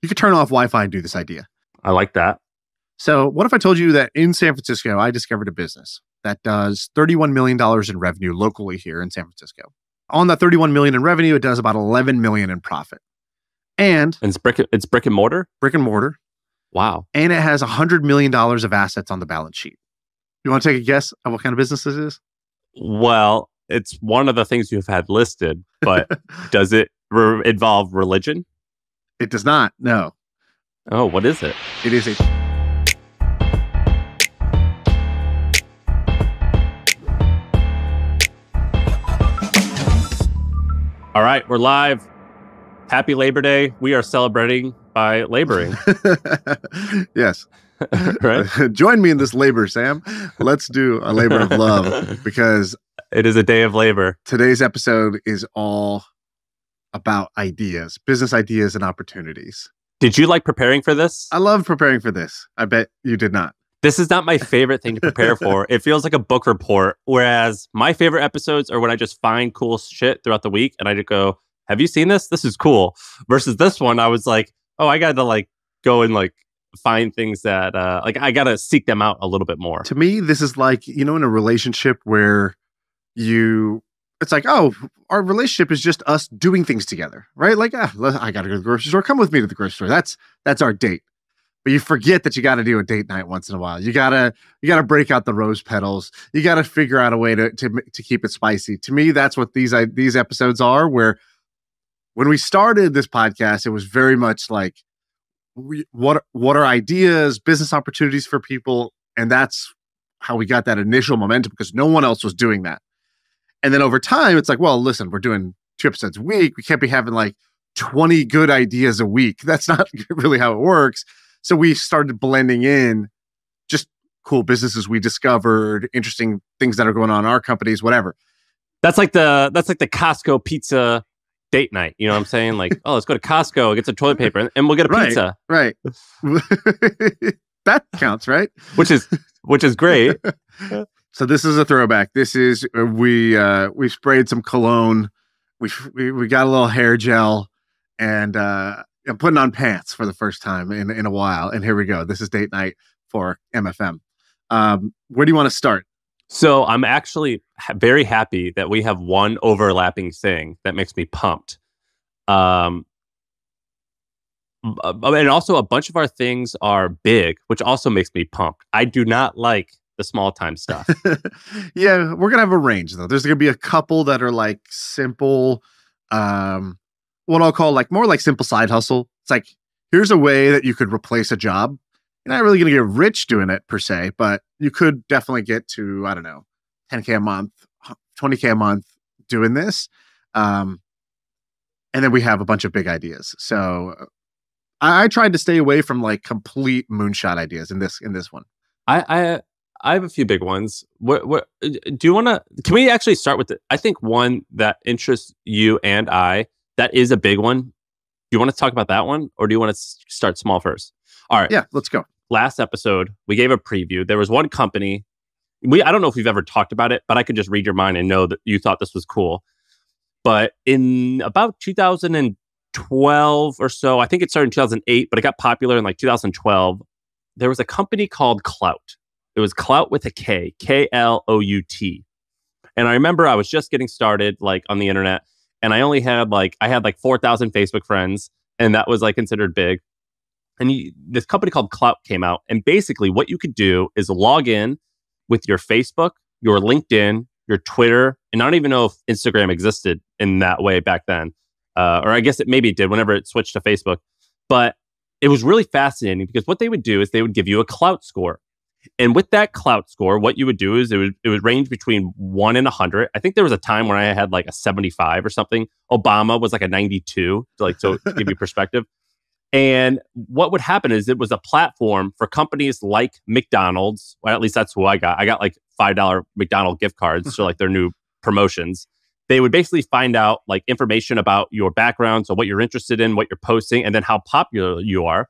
You could turn off Wi-Fi and do this idea. I like that. So what if I told you that in San Francisco, I discovered a business that does $31 million in revenue locally here in San Francisco. On that $31 million in revenue, it does about $11 million in profit. And it's brick and mortar? Brick and mortar. Wow. And it has $100 million of assets on the balance sheet. You want to take a guess at what kind of business this is? Well, it's one of the things you've had listed, but does it involve religion? It does not, no. Oh, what is it? It is a... All right, we're live. Happy Labor Day. We are celebrating by laboring. Yes. Right? Join me in this labor, Sam. Let's do a labor of love because... It is a day of labor. Today's episode is all about ideas, business ideas and opportunities. Did you like preparing for this? I love preparing for this. I bet you did not. This is not my favorite thing to prepare for. It feels like a book report, whereas my favorite episodes are when I just find cool shit throughout the week and I just go, have you seen this? This is cool. Versus this one, I was like, oh, I got to like go and like find things that like I got to seek them out a little bit more. To me, this is like, you know, in a relationship where you... It's like, oh, our relationship is just us doing things together, right? Like, ah, I got to go to the grocery store. Come with me to the grocery store. That's our date. But you forget that you got to do a date night once in a while. You gotta break out the rose petals. You got to figure out a way to keep it spicy. To me, that's what these episodes are. Where when we started this podcast, it was very much like, what are ideas, business opportunities for people, and that's how we got that initial momentum because no one else was doing that. And then over time, it's like, well, listen, we're doing 2 episodes a week. We can't be having like 20 good ideas a week. That's not really how it works. So we started blending in just cool businesses we discovered, interesting things that are going on in our companies, whatever. That's like the Costco pizza date night. You know what I'm saying? Like, oh, let's go to Costco, get some toilet paper, and we'll get a pizza. Right. That counts, right? Which is great. So this is a throwback. This is we sprayed some cologne. We got a little hair gel, and I'm putting on pants for the first time in a while. And here we go. This is date night for MFM. Where do you want to start? So I'm actually very happy that we have one overlapping thing that makes me pumped. And also a bunch of our things are big, which also makes me pumped. I do not like the small time stuff. Yeah, we're going to have a range though. There's going to be a couple that are like simple, what I'll call like more like simple side hustle. It's like, here's a way that you could replace a job. You're not really going to get rich doing it per se, but you could definitely get to, I don't know, 10K a month, 20K a month doing this. And then we have a bunch of big ideas. So I tried to stay away from like complete moonshot ideas in this one. I have a few big ones. What do you want to, can we actually start with I think one that interests you and I, that is a big one. Do you want to talk about that one or do you want to start small first? All right. Yeah, let's go. Last episode, we gave a preview. There was one company. I don't know if we've ever talked about it, but I could just read your mind and know that you thought this was cool. But in about 2012 or so, I think it started in 2008, but it got popular in like 2012. There was a company called Klout. It was Klout with a K, Klout. And I remember I was just getting started like on the internet. And I had like 4,000 Facebook friends, and that was like considered big. And this company called Klout came out, and basically what you could do is log in with your Facebook, your LinkedIn, your Twitter, and I don't even know if Instagram existed in that way back then, or I guess it maybe did whenever it switched to Facebook. But it was really fascinating because what they would do is they would give you a Klout score. And with that Klout score, what you would do is it would range between 1 and 100. I think there was a time when I had like a 75 or something. Obama was like a 92, like to give you perspective. And what would happen is it was a platform for companies like McDonald's, or at least that's who I got. I got like $5 McDonald's gift cards for like their new promotions. They would basically find out like information about your background, so what you're interested in, what you're posting, and then how popular you are.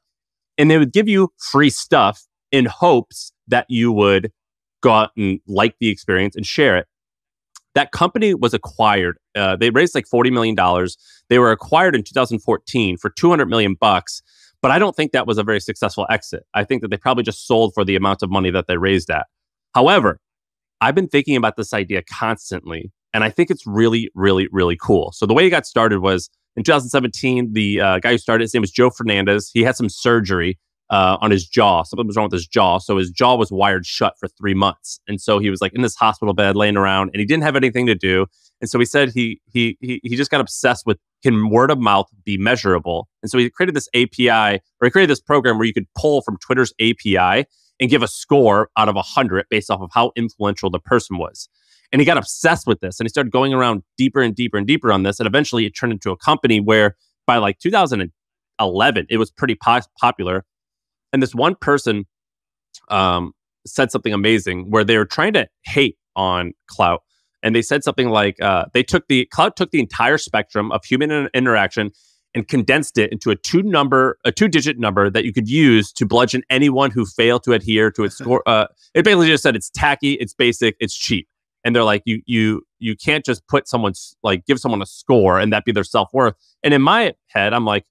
And they would give you free stuff in hopes that you would go out and like the experience and share it. That company was acquired. They raised like $40 million. They were acquired in 2014 for $200 million. But I don't think that was a very successful exit. I think that they probably just sold for the amount of money that they raised at. However, I've been thinking about this idea constantly, and I think it's really, really, really cool. So the way it got started was in 2017, the guy who started, his name was Joe Fernandez. He had some surgery on his jaw. Something was wrong with his jaw. So his jaw was wired shut for 3 months. And so he was like in this hospital bed laying around, and he didn't have anything to do. And so he said he just got obsessed with, can word of mouth be measurable? And so he created this API, or he created this program where you could pull from Twitter's API and give a score out of 100 based off of how influential the person was. And he got obsessed with this, and he started going around deeper and deeper and deeper on this. And eventually it turned into a company where by like 2011, it was pretty popular. And this one person said something amazing where they were trying to hate on Klout. And they said something like, Klout took the entire spectrum of human interaction and condensed it into a two-digit number that you could use to bludgeon anyone who failed to adhere to its score. It basically just said it's tacky, it's basic, it's cheap. And they're like, you can't just put someone's, like, give someone a score and that be their self-worth. And in my head, I'm like,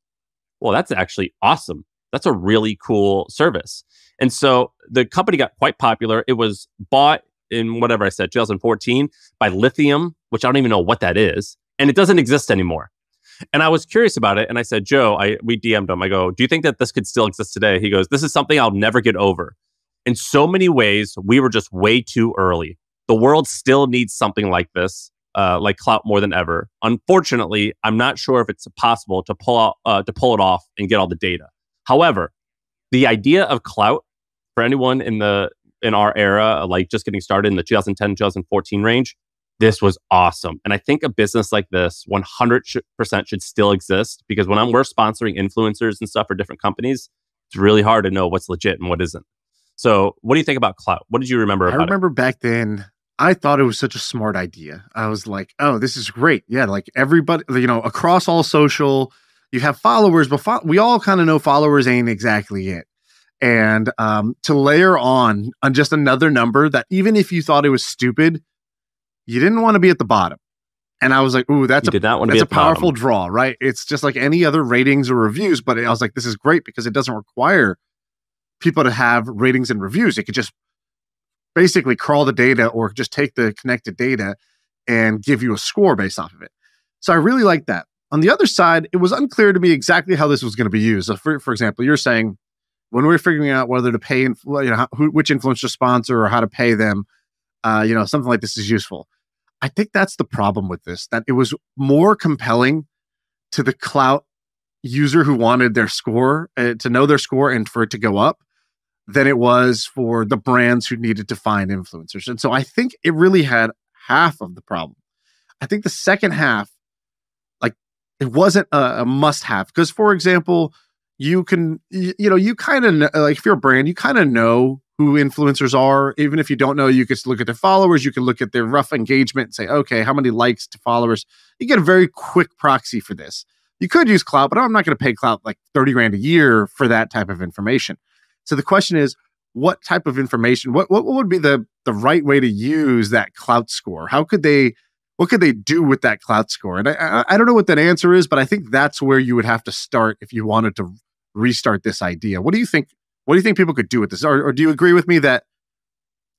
well, that's actually awesome. That's a really cool service. And so the company got quite popular. It was bought in, whatever I said, 2014 by Lithium, which I don't even know what that is. And it doesn't exist anymore. And I was curious about it. And I said, Joe, we DM'd him. I go, do you think that this could still exist today? He goes, this is something I'll never get over. In so many ways, we were just way too early. The world still needs something like this, like Klout, more than ever. Unfortunately, I'm not sure if it's possible to pull it off and get all the data. However, the idea of Klout, for anyone in our era, like just getting started in the 2010, 2014 range, this was awesome. And I think a business like this 100% should still exist, because when we're sponsoring influencers and stuff for different companies, it's really hard to know what's legit and what isn't. So what do you think about Klout? What did you remember about it? I remember back then, I thought it was such a smart idea. I was like, oh, this is great. Yeah, like everybody, you know, across all social, you have followers, but we all kind of know followers ain't exactly it. And to layer on just another number that even if you thought it was stupid, you didn't want to be at the bottom. And I was like, ooh, that's a powerful draw, right? It's just like any other ratings or reviews, but I was like, this is great because it doesn't require people to have ratings and reviews. It could just basically crawl the data or just take the connected data and give you a score based off of it. So I really like that. On the other side, it was unclear to me exactly how this was going to be used. So for example, you're saying when we were figuring out whether to pay, which influencer sponsor or how to pay them, something like this is useful. I think that's the problem with this, that it was more compelling to the Klout user who wanted their score, to know their score and for it to go up, than it was for the brands who needed to find influencers. And so I think it really had half of the problem. I think the second half, it wasn't a must-have, because, for example, you kind of, like, if you're a brand, you kind of know who influencers are. Even if you don't know, you could look at their followers, you can look at their rough engagement and say, okay, how many likes to followers? You get a very quick proxy for this. You could use Klout, but I'm not going to pay Klout like 30 grand a year for that type of information. So the question is, what type of information, what would be the right way to use that Klout score? What could they do with that Klout score? And I don't know what that answer is, but I think that's where you would have to start if you wanted to restart this idea. What do you think? What do you think people could do with this? Or do you agree with me that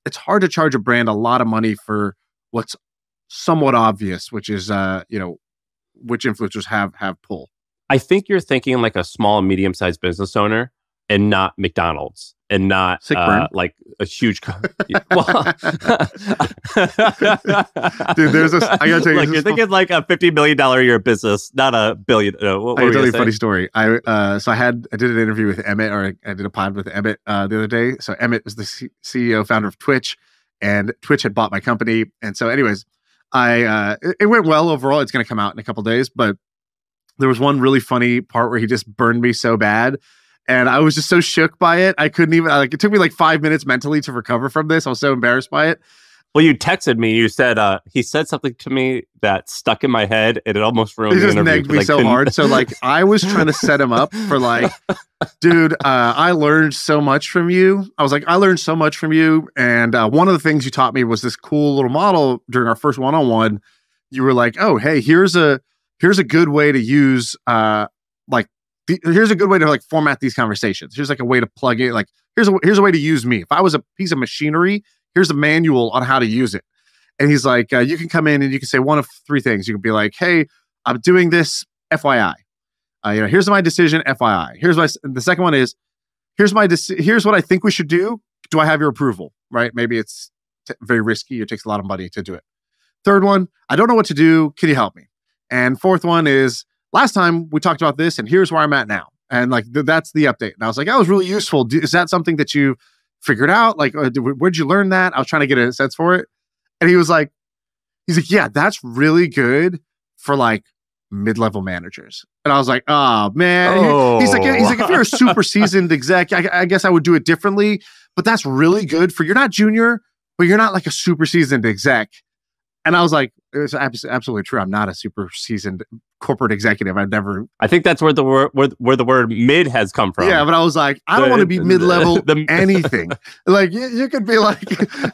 it's hard to charge a brand a lot of money for what's somewhat obvious, which is which influencers have pull? I think you're thinking like a small, medium sized business owner, and not McDonald's, and not like a huge company. Well, dude, I gotta tell you, like, you're thinking like a $50 million a year business, not a billion. I can tell you a funny story. I did an interview with Emmett, or I did a pod with Emmett the other day. So Emmett was the CEO, founder of Twitch, and Twitch had bought my company. And so, anyways, it went well overall. It's gonna come out in a couple days, but there was one really funny part where he just burned me so bad. And I was just so shook by it. I couldn't even, it took me like 5 minutes mentally to recover from this. I was so embarrassed by it. Well, you texted me. You said, he said something to me that stuck in my head and it almost ruined the interview. He just negged me so hard. So like, I was trying to set him up for like, dude, I learned so much from you. I was like, I learned so much from you. And one of the things you taught me was this cool little model during our first one-on-one. You were like, oh, hey, here's a good way to use like here's a good way to like format these conversations. Here's like a way to plug it. Like here's a way to use me. If I was a piece of machinery, here's a manual on how to use it. And he's like, you can come in and you can say one of three things. You can be like, hey, I'm doing this, FYI. You know, here's my decision, FYI. Here's my, the second one is, here's what I think we should do. Do I have your approval? Right? Maybe it's very risky. It takes a lot of money to do it. Third one, I don't know what to do. Can you help me? And fourth one is, last time we talked about this and here's where I'm at now. And like, that's the update. And I was like, that was really useful. Is that something that you figured out? Like, where'd you learn that? I was trying to get a sense for it. And he was like, yeah, that's really good for like mid-level managers. And I was like, oh man. Oh. He's like, if you're a super seasoned exec, I guess I would do it differently, but that's really good for, you're not junior, but you're not like a super seasoned exec. And I was like, it's absolutely true. I'm not a super seasoned corporate executive. I've never. I think that's where the word mid has come from. Yeah, but I was like, I don't want to be mid-level anything. Like, you could be like,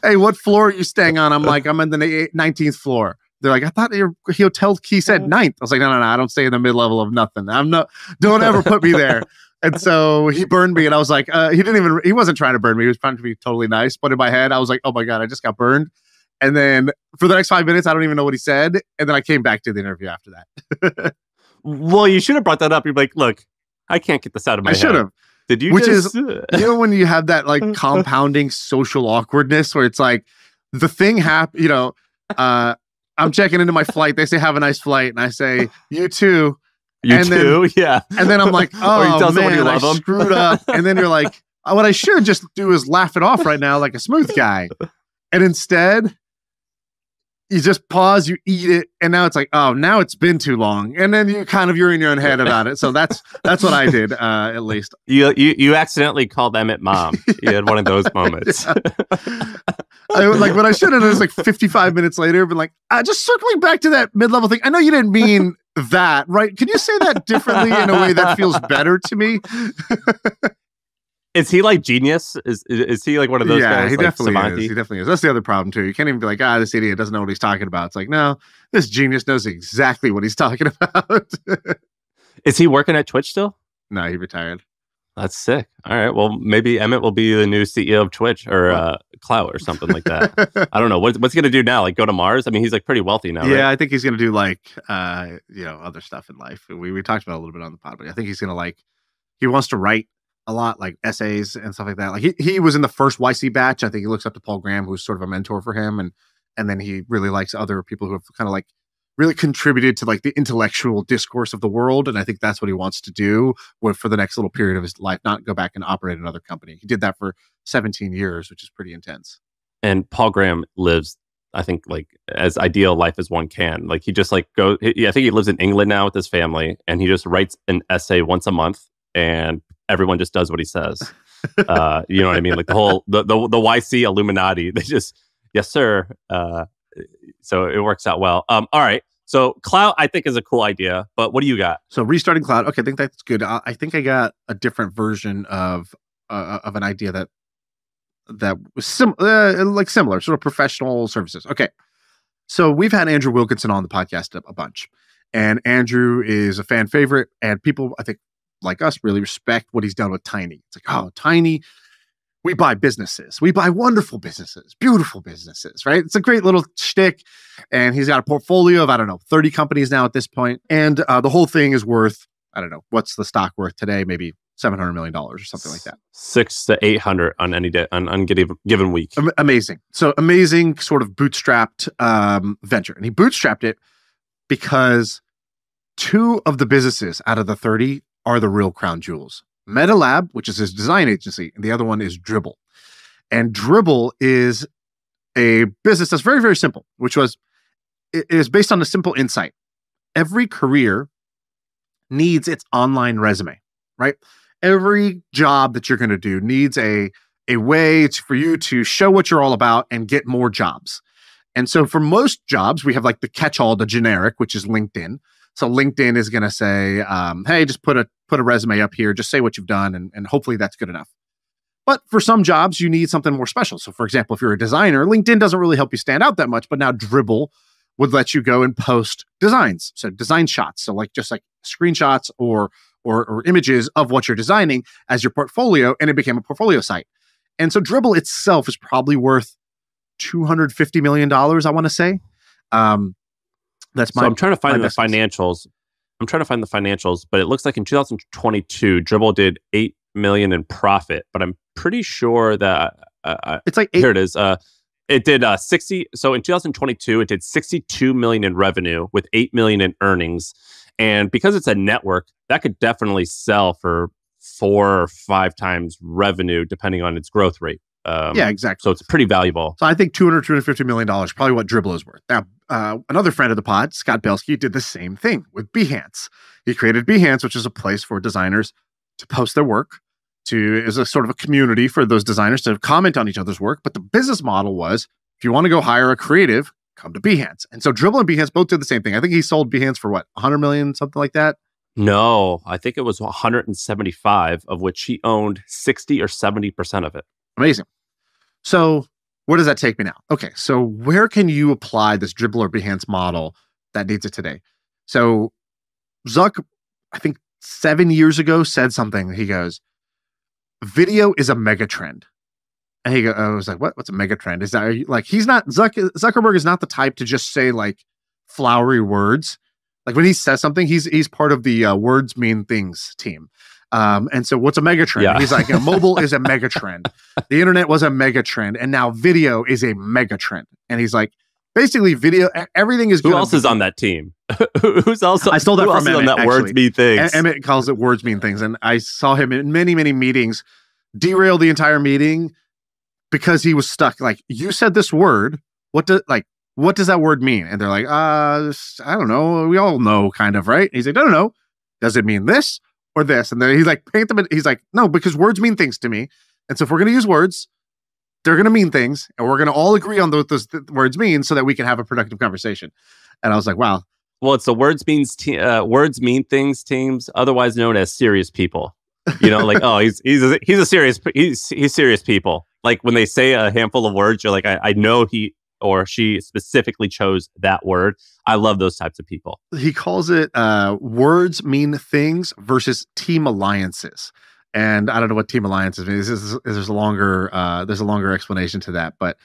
hey, what floor are you staying on? I'm like, I'm in the 19th floor. They're like, I thought your hotel key said 9th. I was like, no, I don't stay in the mid-level of nothing. I'm not. Don't ever put me there. And so he burned me, and I was like, he wasn't trying to burn me. He was trying to be totally nice. But in my head, I was like, oh my God, I just got burned. And then for the next 5 minutes, I don't even know what he said. And then I came back to the interview after that. Well, you should have brought that up. You're like, look, I can't get this out of my head. I should have. Did you just... Which is, you know, when you have that like compounding social awkwardness where it's like, the thing happened, you know, I'm checking into my flight. They say, have a nice flight. And I say, you too. Yeah. And then I'm like, oh man, I screwed up. And then you're like, what I should just do is laugh it off right now like a smooth guy. And instead... you just pause, you eat it, and now it's like, oh, now it's been too long, and then you're in your own head about it. So that's what I did, at least. You accidentally called Emmett mom. You had one of those moments. Yeah. What I should have done is like 55 minutes later, been like, just circling back to that mid-level thing. I know you didn't mean that, right? Can you say that differently in a way that feels better to me? Is he like genius? Is he like one of those guys? Yeah, he definitely is. He definitely is. That's the other problem too. You can't even be like, this idiot doesn't know what he's talking about. It's like, no, this genius knows exactly what he's talking about. Is he working at Twitch still? No, he retired. That's sick. All right. Well, maybe Emmett will be the new CEO of Twitch or Klout or something like that. I don't know. What's he going to do now? Like go to Mars? I mean, he's like pretty wealthy now, right? Yeah, I think he's going to do like, other stuff in life. We talked about it a little bit on the pod, but I think he's going to he wants to write a lot, like essays and stuff like that. Like he was in the first YC batch. I think he looks up to Paul Graham, who's sort of a mentor for him. And then he really likes other people who have kind of like really contributed to like the intellectual discourse of the world. And I think that's what he wants to do for the next little period of his life, not go back and operate another company. He did that for 17 years, which is pretty intense. And Paul Graham lives, I think, like as ideal life as one can. Like he just like goes, I think he lives in England now with his family, and he just writes an essay once a month, and everyone just does what he says. You know what I mean? Like the whole, the YC Illuminati, they just, yes, sir. So it works out well. All right. So Klout, I think, is a cool idea, but what do you got? So restarting Klout. Okay. I think that's good. I think I got a different version of an idea that was similar, sort of professional services. Okay. So we've had Andrew Wilkinson on the podcast a bunch, and Andrew is a fan favorite, and people, I think, like us, really respect what he's done with Tiny. It's like, oh, Tiny, we buy businesses. We buy wonderful businesses, beautiful businesses, right? It's a great little shtick. And he's got a portfolio of, 30 companies now at this point. And the whole thing is worth, what's the stock worth today? Maybe $700 million or something like that. 600 to 800 on any day, on given week. Amazing. So amazing sort of bootstrapped venture. And he bootstrapped it because two of the businesses out of the 30 are the real crown jewels. MetaLab, which is his design agency, and the other one is Dribbble. And Dribbble is a business that's very, very simple, it is based on a simple insight. Every career needs its online resume, right? Every job that you're going to do needs a way for you to show what you're all about and get more jobs. And so for most jobs, we have like the catch-all, the generic, which is LinkedIn. So LinkedIn is going to say, hey, just put a resume up here. Just say what you've done, and hopefully that's good enough. But for some jobs, you need something more special. So for example, if you're a designer, LinkedIn doesn't really help you stand out that much, but now Dribbble would let you go and post designs. So design shots. So like just like screenshots or or images of what you're designing as your portfolio, and it became a portfolio site. And so Dribbble itself is probably worth $250 million, I want to say. That's my. So I'm trying to find the financials. I'm trying to find the financials, but it looks like in 2022, Dribbble did $8 million in profit, but I'm pretty sure that it's like here it is. It did 60. So in 2022, it did $62 million in revenue with $8 million in earnings, and because it's a network, that could definitely sell for 4 or 5 times revenue, depending on its growth rate. Yeah, exactly. So it's pretty valuable. So I think $250 million, probably what Dribbble is worth. Now, another friend of the pod, Scott Belsky, did the same thing with Behance. He created Behance, which is a place for designers to post their work, to is a sort of a community for those designers to comment on each other's work. But the business model was, if you want to go hire a creative, come to Behance. And so Dribbble and Behance both did the same thing. I think he sold Behance for what, 100 million, something like that? No, I think it was 175, of which he owned 60 or 70% of it. Amazing. So where does that take me now? Okay, so where can you apply this Dribbble or Behance model that needs it today? So Zuck, I think 7 years ago, said something. He goes, video is a mega trend. And he goes, I was like, what's a mega trend? Is that, like, he's not, Zuckerberg is not the type to just say like flowery words. Like when he says something, he's part of the words mean things team. And so what's a mega trend? Yeah. He's like, mobile is a mega trend. The internet was a mega trend. And now video is a mega trend. And he's like, basically video, everything is. Who else is on that team? Who's also, I stole that from Emmett, on that words mean things. Emmett calls it words mean things. And I saw him in many, many meetings, derail the entire meeting because he was stuck. Like, you said this word. What does that word mean? And they're like, I don't know. We all know kind of, right? And he's like, no. Does it mean this? Or this? And then he's like, paint them in. He's like, no, because words mean things to me. And so if we're going to use words, they're going to mean things. And we're going to all agree on what those words mean so that we can have a productive conversation. And I was like, wow. Well, it's the words mean things teams, otherwise known as serious people. You know, like, oh, he's serious people. Like when they say a handful of words, you're like, I know he or she specifically chose that word. I love those types of people. He calls it words mean things versus team alliances. And I don't know what team alliances means. There's a longer explanation to that. But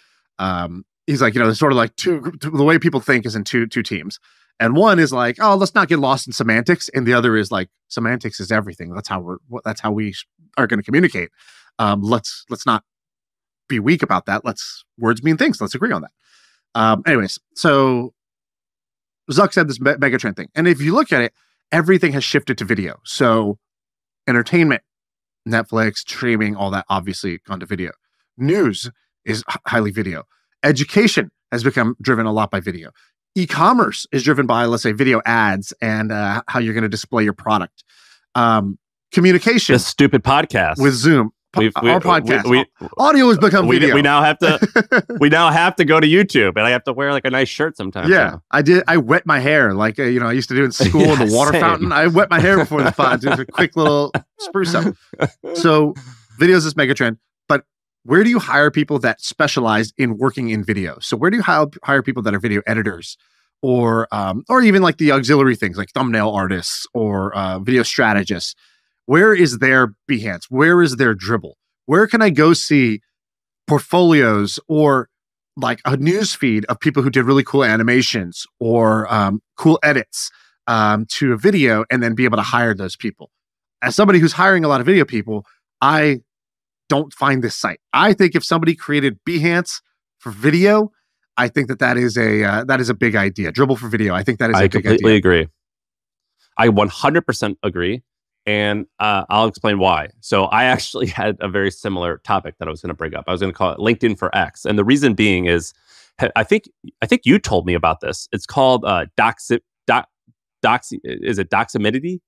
he's like, you know, there's sort of like the way people think is in two teams. And one is like, oh, let's not get lost in semantics. And the other is like, semantics is everything. That's how we are going to communicate. Let's not be weak about that. Words mean things. Let's agree on that. Anyways, so Zuck said this megatrend thing. And if you look at it, everything has shifted to video. So entertainment, Netflix, streaming, all that obviously gone to video. News is highly video. Education has become driven a lot by video. E-commerce is driven by, let's say, video ads and how you're going to display your product. Communication. This stupid podcast. With Zoom. Our podcast. Audio has become video. We now have to go to YouTube, and I have to wear like a nice shirt sometimes. Yeah, now. I wet my hair like, you know, I used to do in school in the water fountain. I wet my hair before the pod. Just a quick little spruce up. So video is this mega trend. But where do you hire people that specialize in working in video? So where do you hire people that are video editors, or even like the auxiliary things like thumbnail artists or video strategists? Where is their Behance? Where is their Dribbble? Where can I go see portfolios or like a newsfeed of people who did really cool animations or cool edits to a video, and then be able to hire those people? As somebody who's hiring a lot of video people, I don't find this site. I think if somebody created Behance for video, I think that is a big idea. Dribbble for video, I think that is a big idea. I completely agree. I 100% agree. And I'll explain why. So I actually had a very similar topic that I was going to bring up. I was going to call it LinkedIn for X. And the reason being is, I think you told me about this. It's called Doximity? Doximity.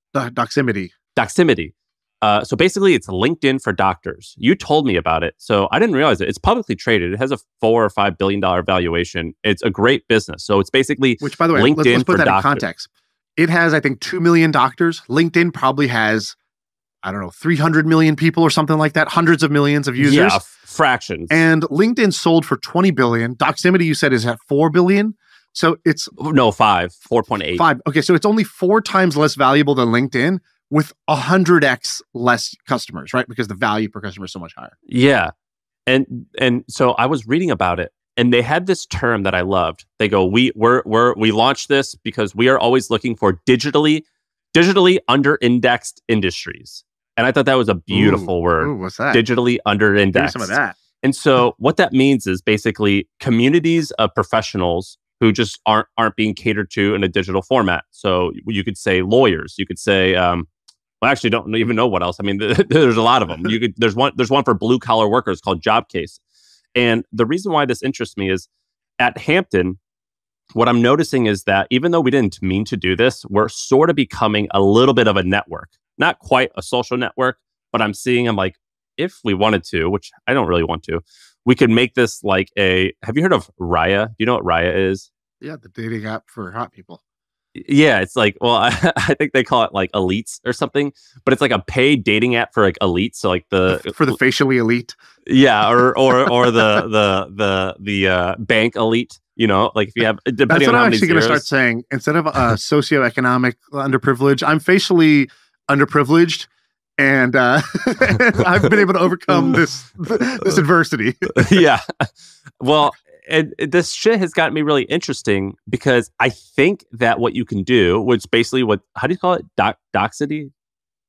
So basically, it's LinkedIn for doctors. You told me about it. So I didn't realize it. It's publicly traded. It has a $4 or $5 billion valuation. It's a great business. So it's basically, which, by the way, LinkedIn let's put for that doctors. In context. It has, I think, 2 million doctors. LinkedIn probably has, I don't know, 300 million people or something like that. Hundreds of millions of users. Yeah, fractions. And LinkedIn sold for $20 billion. Doximity, you said, is at $4 billion. So it's... No, 5. 4.8. 5. Okay, so it's only 4 times less valuable than LinkedIn, with 100x less customers, right? Because the value per customer is so much higher. Yeah. And so I was reading about it, and they had this term that I loved. They go, we launched this because we are always looking for digitally under-indexed industries. And I thought that was a beautiful word. Ooh, what's that? Digitally under-indexed. Give me some of that. And so what that means is basically communities of professionals who just aren't being catered to in a digital format. So you could say lawyers. You could say, well, I actually don't even know what else. I mean, there's a lot of them. There's one for blue collar workers called JobCase. And the reason why this interests me is at Hampton, what I'm noticing is that even though we didn't mean to do this, we're sort of becoming a little bit of a network. Not quite a social network, but I'm like, if we wanted to, which I don't really want to, we could make this like a, have you heard of Raya? Do you know what Raya is? Yeah, the dating app for hot people. Yeah, it's like, well, I think they call it like elites or something, but it's like a paid dating app for like elites. So like for the facially elite. Yeah, or the bank elite. You know, like if you have, depending that's what on how I'm many actually going to start saying instead of socioeconomic underprivilege, I'm facially underprivileged. And I've been able to overcome this adversity. Yeah. Well, this shit has gotten me really interesting because I think that what you can do, which basically what, how do you call it? Doximity?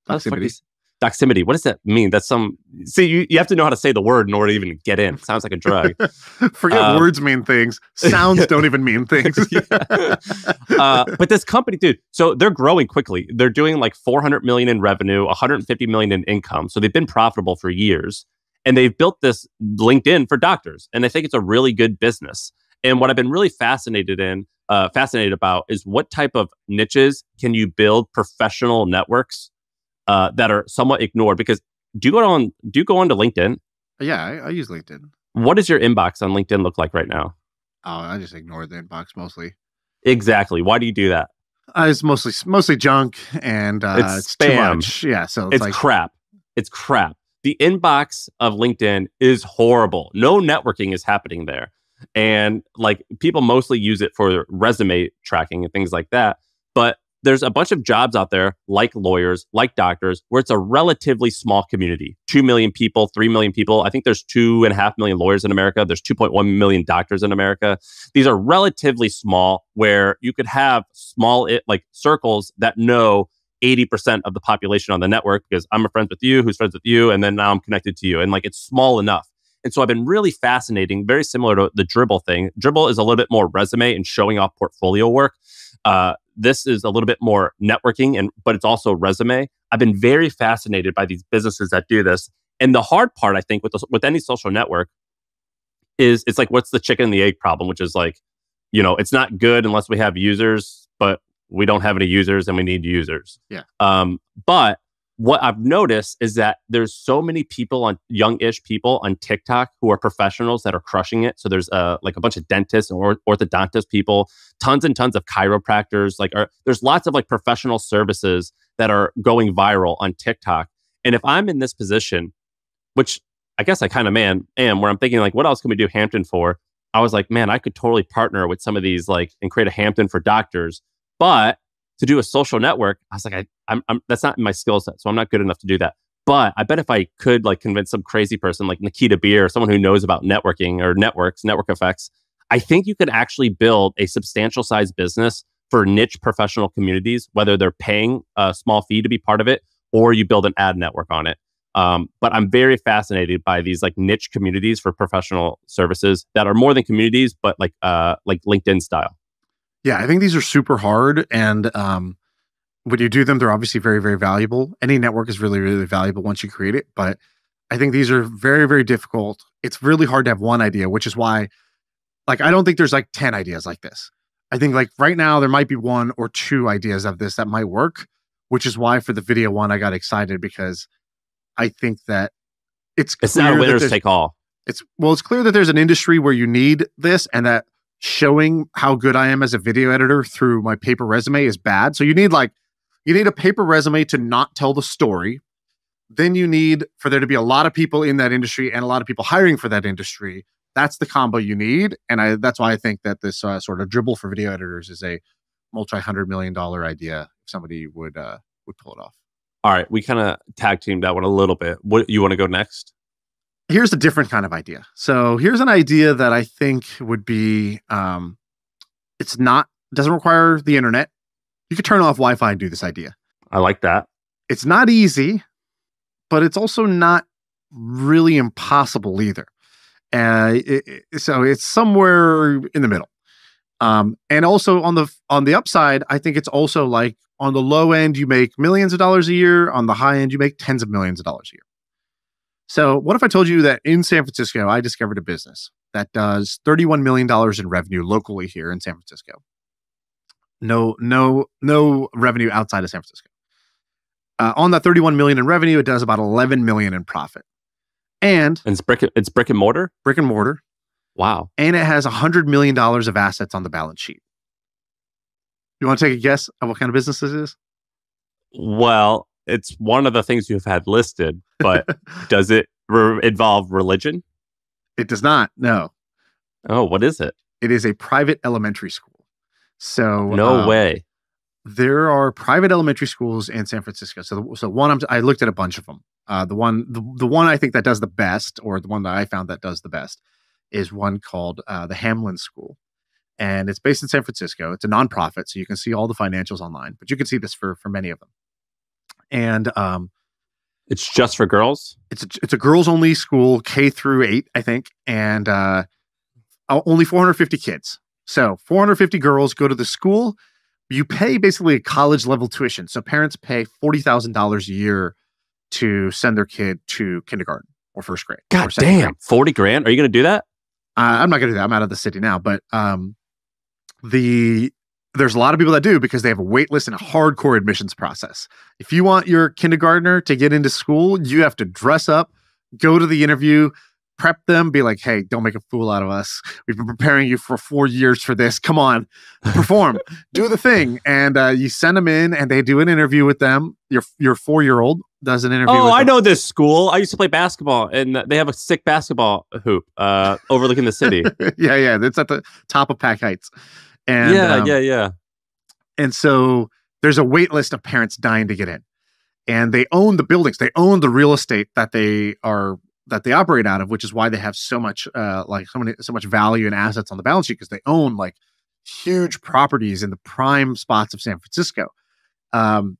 Doximity. What does that mean? That's some, see, you have to know how to say the word in order to even get in. It sounds like a drug. Forget words mean things. Sounds don't even mean things. Yeah. But this company, dude, so they're growing quickly. They're doing like $400 million in revenue, $150 million in income. So they've been profitable for years. And they've built this LinkedIn for doctors. And I think it's a really good business. And what I've been really fascinated about is what type of niches can you build professional networks that are somewhat ignored, because do you go on to LinkedIn? Yeah, I use LinkedIn. What does your inbox on LinkedIn look like right now? Oh, I just ignore the inbox mostly. Exactly. Why do you do that? It's mostly junk and it's spam. Too much. Yeah, so it's like crap. It's crap. The inbox of LinkedIn is horrible. No networking is happening there, and like people mostly use it for resume tracking and things like that, but there's a bunch of jobs out there, like lawyers, like doctors, where it's a relatively small community. 2 million people, 3 million people. I think there's 2.5 million lawyers in America. There's 2.1 million doctors in America. These are relatively small, where you could have small like circles that know 80% of the population on the network, because I'm a friend with you, who's friends with you, and then now I'm connected to you. And like it's small enough. And so I've been really fascinating, very similar to the Dribbble thing. Dribbble is a little bit more resume and showing off portfolio work. This is a little bit more networking, but it's also resume. I've been very fascinated by these businesses that do this. And the hard part, I think, with any social network is it's like, what's the chicken and the egg problem? Which is like, you know, it's not good unless we have users, but we don't have any users and we need users. Yeah. But what I've noticed is that there's so many people youngish people on TikTok who are professionals that are crushing it. So there's like a bunch of dentists and orthodontist people, tons and tons of chiropractors. Like there's lots of like professional services that are going viral on TikTok. And if I'm in this position, which I guess I kind of am, where I'm thinking like, what else can we do Hampton for? I was like, man, I could totally partner with some of these like and create a Hampton for doctors, but to do a social network, I was like, I'm that's not in my skill set, so I'm not good enough to do that. But I bet if I could like convince some crazy person like Nikita Beer, someone who knows about networking or network effects, I think you could actually build a substantial size business for niche professional communities, whether they're paying a small fee to be part of it, or you build an ad network on it. But I'm very fascinated by these like niche communities for professional services that are more than communities, but like LinkedIn style. Yeah, I think these are super hard, and when you do them, they're obviously very, very valuable. Any network is really, really valuable once you create it, but I think these are very, very difficult. It's really hard to have one idea, which is why, like, I don't think there's like 10 ideas like this. I think like right now there might be one or two ideas of this that might work, which is why for the video one I got excited because I think that it's not a winners take all. It's clear that there's an industry where you need this, and that showing how good I am as a video editor through my paper resume is bad. So you need a paper resume to not tell the story. Then you need for there to be a lot of people in that industry and a lot of people hiring for that industry. That's the combo you need. And that's why I think that this sort of Dribbble for video editors is a multi-$100 million idea if somebody would pull it off. All right, we kind of tag teamed that one a little bit. What, you want to go next? Here's a different kind of idea. So here's an idea that I think would be, it's not, doesn't require the internet. You could turn off Wi-Fi and do this idea. I like that. It's not easy, but it's also not really impossible either. So it's somewhere in the middle. And also on the upside, I think it's also like on the low end, you make millions of dollars a year. On the high end, you make tens of millions of dollars a year. So what if I told you that in San Francisco, I discovered a business that does $31 million in revenue locally here in San Francisco. No revenue outside of San Francisco. On that $31 million in revenue, it does about $11 million in profit. And it's brick and mortar? Brick and mortar. Wow. And it has $100 million of assets on the balance sheet. You want to take a guess at what kind of business this is? Well, it's one of the things you've had listed, but does it involve religion? It does not, no. Oh, what is it? It is a private elementary school. So No way. There are private elementary schools in San Francisco. So one, I looked at a bunch of them. The one I think that does the best, or the one that I found that does the best, is one called the Hamlin School. And it's based in San Francisco. It's a nonprofit, so you can see all the financials online. But you can see this for many of them. And it's just for girls? It's a girls-only school, K-8, I think. And only 450 kids. So 450 girls go to the school. You pay basically a college-level tuition. So parents pay $40,000 a year to send their kid to kindergarten or first grade. God damn, grade. 40 grand? Are you going to do that? I'm not going to do that. I'm out of the city now. But there's a lot of people that do because they have a wait list and a hardcore admissions process. If you want your kindergartner to get into school, you have to dress up, go to the interview, prep them, be like, hey, don't make a fool out of us. We've been preparing you for 4 years for this. Come on, perform, do the thing. And you send them in and they do an interview with them. Your four-year-old does an interview. Oh, I know this school. I used to play basketball and they have a sick basketball hoop overlooking the city. Yeah. It's at the top of Pack Heights. And, yeah. And so there's a wait list of parents dying to get in. And they own the buildings. They own the real estate that they operate out of, which is why they have so much so much value and assets on the balance sheet, because they own like huge properties in the prime spots of San Francisco. And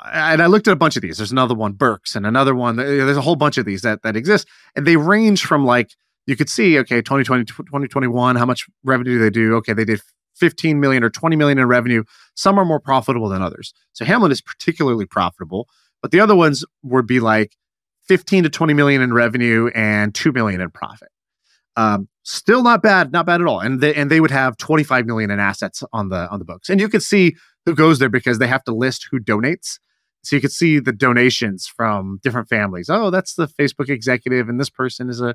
I looked at a bunch of these. There's another one, Burke's, and another one. There's a whole bunch of these that exist. And they range from, like, you could see, okay, 2020, 2021, how much revenue do they do? Okay, they did 15 million or 20 million in revenue. Some are more profitable than others. So Hamlin is particularly profitable, but the other ones would be like 15 to 20 million in revenue and 2 million in profit. Still not bad at all. And they would have 25 million in assets on the books. And you could see who goes there because they have to list who donates. So you could see the donations from different families. Oh, that's the Facebook executive, and this person is a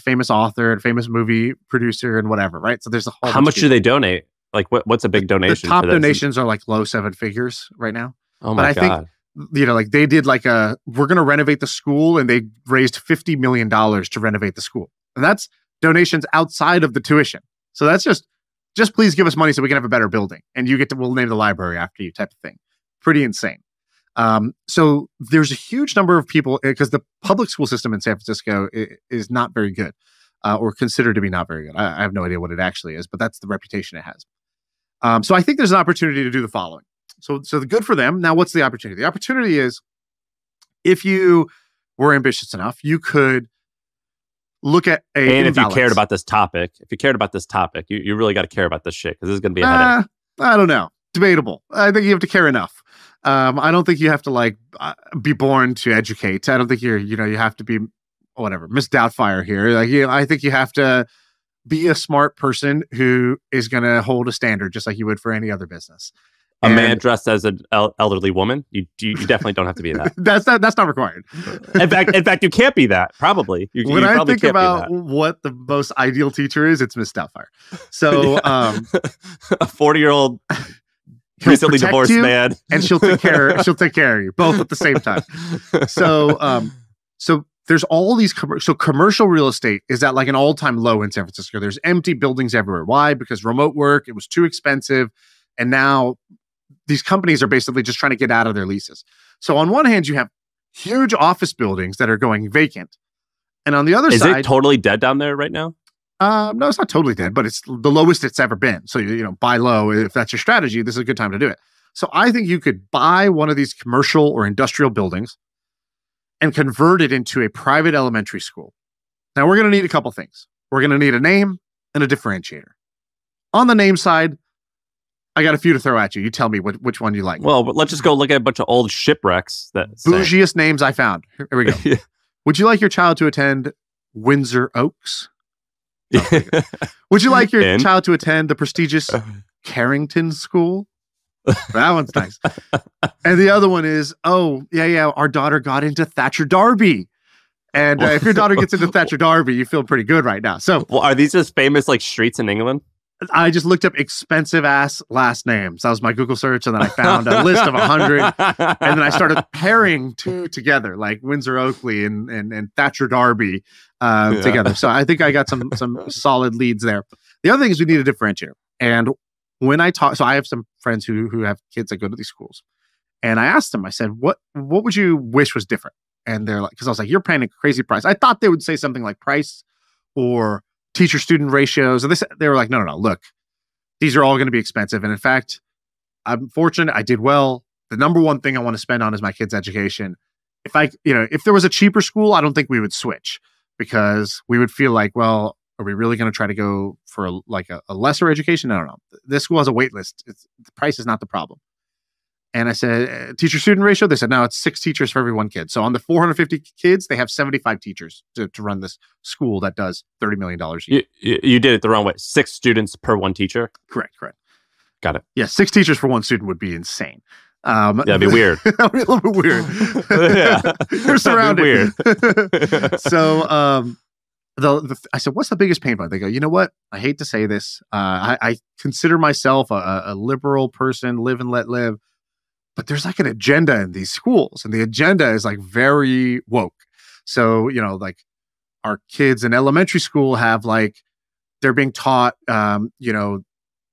famous author and famous movie producer and whatever, right? So there's a whole. How much do they donate? Like what's a big donation? The top donations are like low seven figures right now. Oh my god. You know, like they did like we're going to renovate the school, and they raised $50 million to renovate the school. And that's donations outside of the tuition. So that's just please give us money so we can have a better building. And you get to, we'll name the library after you type of thing. Pretty insane. So there's a huge number of people, because the public school system in San Francisco is not very good, or considered to be not very good. I have no idea what it actually is, but that's the reputation it has. So I think there's an opportunity to do the following. So good for them. Now, what's the opportunity? The opportunity is, if you were ambitious enough, you could look at a and if balance. You cared about this topic, you really got to care about this shit, because this is going to be a headache. I don't know. Debatable. I think you have to care enough. I don't think you have to like be born to educate. I don't think you have to be whatever Miss Doubtfire here. Like I think you have to be a smart person who is going to hold a standard, just like you would for any other business. A man dressed as an elderly woman, you definitely don't have to be that. That's not required. In fact, you can't be that. Probably. When I think about what the most ideal teacher is, it's Miss Doubtfire. So, a 40-year-old recently divorced man, and she'll take care of you both at the same time. So, so there's all these commercial real estate is at like an all-time low in San Francisco. There's empty buildings everywhere. Why? Because remote work, it was too expensive, and now these companies are basically just trying to get out of their leases. So on one hand, you have huge office buildings that are going vacant. And on the other side... Is it totally dead down there right now? No, it's not totally dead, but it's the lowest it's ever been. So, you know, buy low. If that's your strategy, this is a good time to do it. So I think you could buy one of these commercial or industrial buildings and convert it into a private elementary school. Now, we're going to need a couple things. We're going to need a name and a differentiator. On the name side, I got a few to throw at you. You tell me which one you like. Well, but let's just go look at a bunch of old shipwrecks. Bougiest names I found. Here we go. Yeah. Would you like your child to attend Windsor Oaks? No, would you like your child to attend the prestigious Carrington School? That one's nice. And the other one is, oh, yeah, yeah, our daughter got into Thatcher Darby. And if your daughter gets into Thatcher Darby, you feel pretty good right now. So, well, are these just famous like streets in England? I just looked up expensive ass last names. That was my Google search. And then I found a list of 100. And then I started pairing two together, like Windsor Oakley and Thatcher Darby together. So I think I got some solid leads there. The other thing is we need a differentiator. And when I talk, so I have some friends who have kids that go to these schools. And I asked them, I said, what would you wish was different? And they're like, because I was like, you're paying a crazy price. I thought they would say something like price or teacher-student ratios. And they were like, no, no, no, look, these are all going to be expensive. And in fact, I'm fortunate. I did well. The number one thing I want to spend on is my kids' education. If I, you know, if there was a cheaper school, I don't think we would switch because we would feel like, well, are we really going to try to go for a lesser education? I don't know. This school has a wait list. The price is not the problem. And I said, teacher-student ratio? They said, no, it's 6 teachers for every 1 kid. So on the 450 kids, they have 75 teachers to run this school that does $30 million a year. You did it the wrong way. 6 students per 1 teacher? Correct. Got it. Yeah, 6 teachers for 1 student would be insane. That'd be weird. That'd be a little bit weird. Yeah. We're surrounded. Weird. So I said, what's the biggest pain point? They go, you know what? I hate to say this. I consider myself a liberal person, live and let live. But there's like an agenda in these schools, and the agenda is like very woke. So, you know, like our kids in elementary school have like, they're being taught, you know,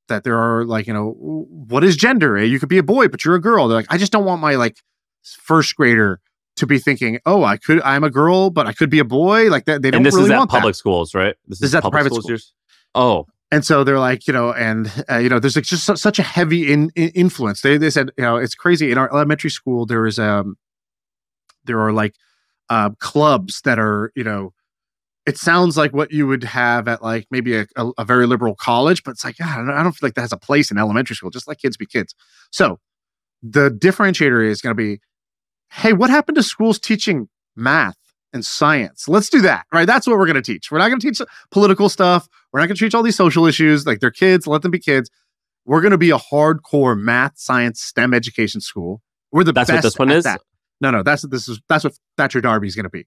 that there are like, you know, what is gender? You could be a boy, but you're a girl. They're like, I just don't want my like first grader to be thinking, oh, I'm a girl, but I could be a boy. Like that, they don't really want that. And this is at public schools, right? This is at the private schools. Oh. And so they're like, you know, and, you know, there's like just such a heavy influence. They said, you know, it's crazy. In our elementary school, there are like clubs that are, you know, it sounds like what you would have at like maybe a very liberal college, but it's like, I don't feel like that has a place in elementary school. Just let kids be kids. So the differentiator is going to be, hey, what happened to schools teaching math and science? Let's do that, right? That's what we're going to teach. We're not going to teach political stuff. We're not going to teach all these social issues. Like, they're kids. Let them be kids. We're going to be a hardcore math, science, STEM education school. We're the best at that. That's what this one is? No, that's what Thatcher Darby is going to be.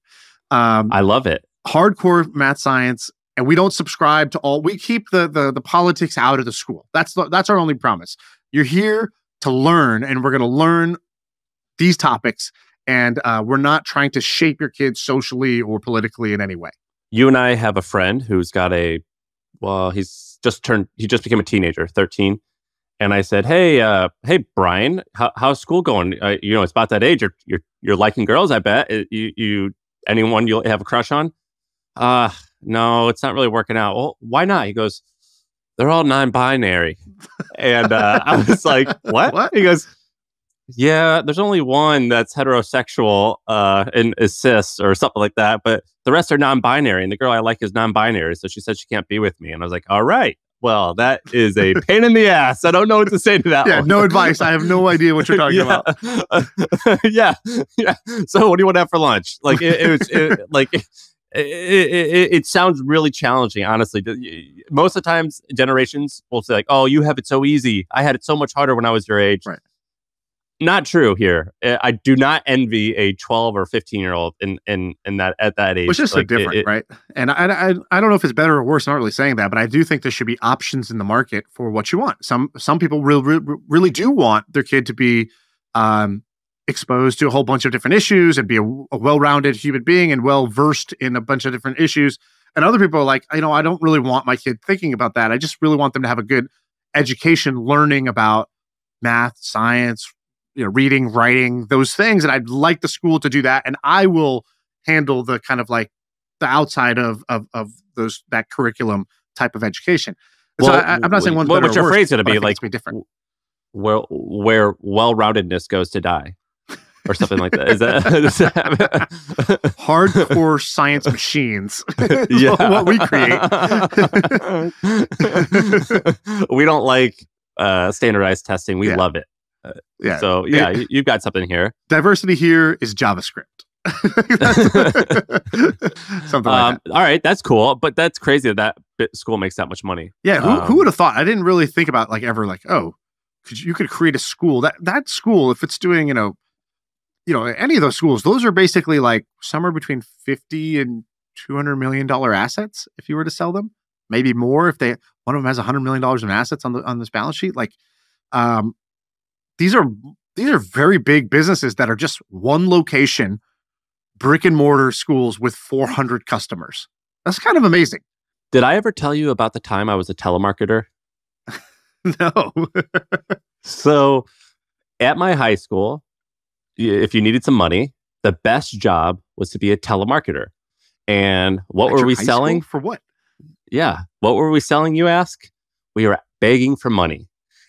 I love it. Hardcore math, science, and we don't subscribe to all. We keep the politics out of the school. That's our only promise. You're here to learn, and we're going to learn these topics. And we're not trying to shape your kids socially or politically in any way. You and I have a friend who's got he just became a teenager, 13. And I said, hey, Brian, how's school going? You know, it's about that age. You're liking girls, I bet. Anyone you'll have a crush on? No, it's not really working out. Well, why not? He goes, they're all non-binary. And I was like, what? He goes, yeah, there's only one that's heterosexual and is cis or something like that, but the rest are non-binary, and the girl I like is non-binary, so she said she can't be with me. And I was like, all right, well, that is a pain in the ass. I don't know what to say to that. Yeah, no advice. I have no idea what you're talking about. Yeah. So what do you want to have for lunch? Like, it sounds really challenging, honestly. Most of the times, generations will say, like, oh, you have it so easy. I had it so much harder when I was your age. Right. Not true here. I do not envy a 12 or 15-year-old in that at that age. It's just like, so different, right? And I don't know if it's better or worse. I'm not really saying that, but I do think there should be options in the market for what you want. Some people really do want their kid to be exposed to a whole bunch of different issues and be a well-rounded human being and well-versed in a bunch of different issues. And other people are like, you know, I don't really want my kid thinking about that. I just really want them to have a good education learning about math, science, you know, reading, writing, those things. And I'd like the school to do that. And I will handle the kind of like the outside of those, that curriculum type of education. And well, so I'm not saying one better or worse. What's your phrase going to be? Like, different. Where well-roundedness goes to die. Or something like that. Is that, hardcore science machines? Yeah, what we create. We don't like standardized testing. We love it. Yeah. So yeah, you've got something here. Diversity here is JavaScript. Something like that. All right, that's cool. But that's crazy that school makes that much money. Yeah. Who would have thought? I didn't really think about like ever like, oh, you could create a school that school, if it's doing, you know, any of those schools, those are basically like somewhere between $50 and $200 million assets. If you were to sell them, maybe more. If they, one of them has $100 million in assets on this balance sheet, like, these are very big businesses that are just one location, brick and mortar schools with 400 customers. That's kind of amazing. Did I ever tell you about the time I was a telemarketer? No. So, at my high school, if you needed some money, the best job was to be a telemarketer. And what were we selling? For what? Yeah. What were we selling, you ask? We were begging for money.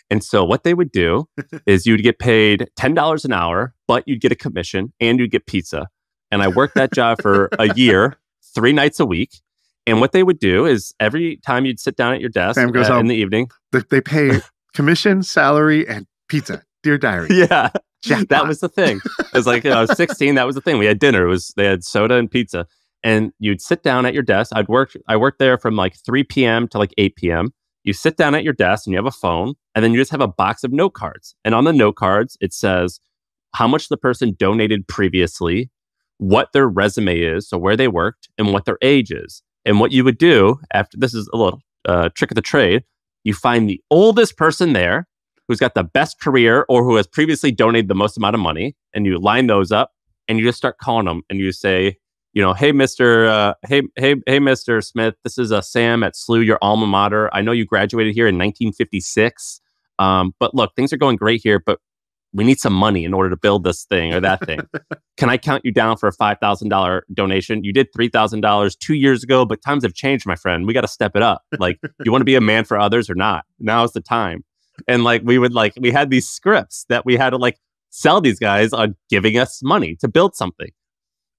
And so what they would do is you'd get paid $10 an hour, but you'd get a commission and you'd get pizza. And I worked that job for a year, 3 nights a week. And what they would do is every time you'd sit down at your desk in the evening, they pay commission, salary, and pizza. Dear Diary. Yeah. Jackpot. That was the thing. It was like, I was 16. That was the thing. We had dinner. They had soda and pizza. And you'd sit down at your desk. I worked there from like 3 p.m. to like 8 p.m. You sit down at your desk and you have a phone. And then you just have a box of note cards. And on the note cards, it says how much the person donated previously, what their resume is, so where they worked, and what their age is. And what you would do after, this is a little trick of the trade, you find the oldest person there who's got the best career or who has previously donated the most amount of money, and you line those up and you just start calling them and you say, you know, hey, Mr. Smith, this is Sam at SLU, your alma mater. I know you graduated here in 1956, but look, things are going great here, but we need some money in order to build this thing or that thing. Can I count you down for a $5,000 donation? You did $3,000 2 years ago, but times have changed, my friend. We got to step it up. Like, you want to be a man for others or not? Now's the time. And like, we had these scripts that we had to like sell these guys on giving us money to build something.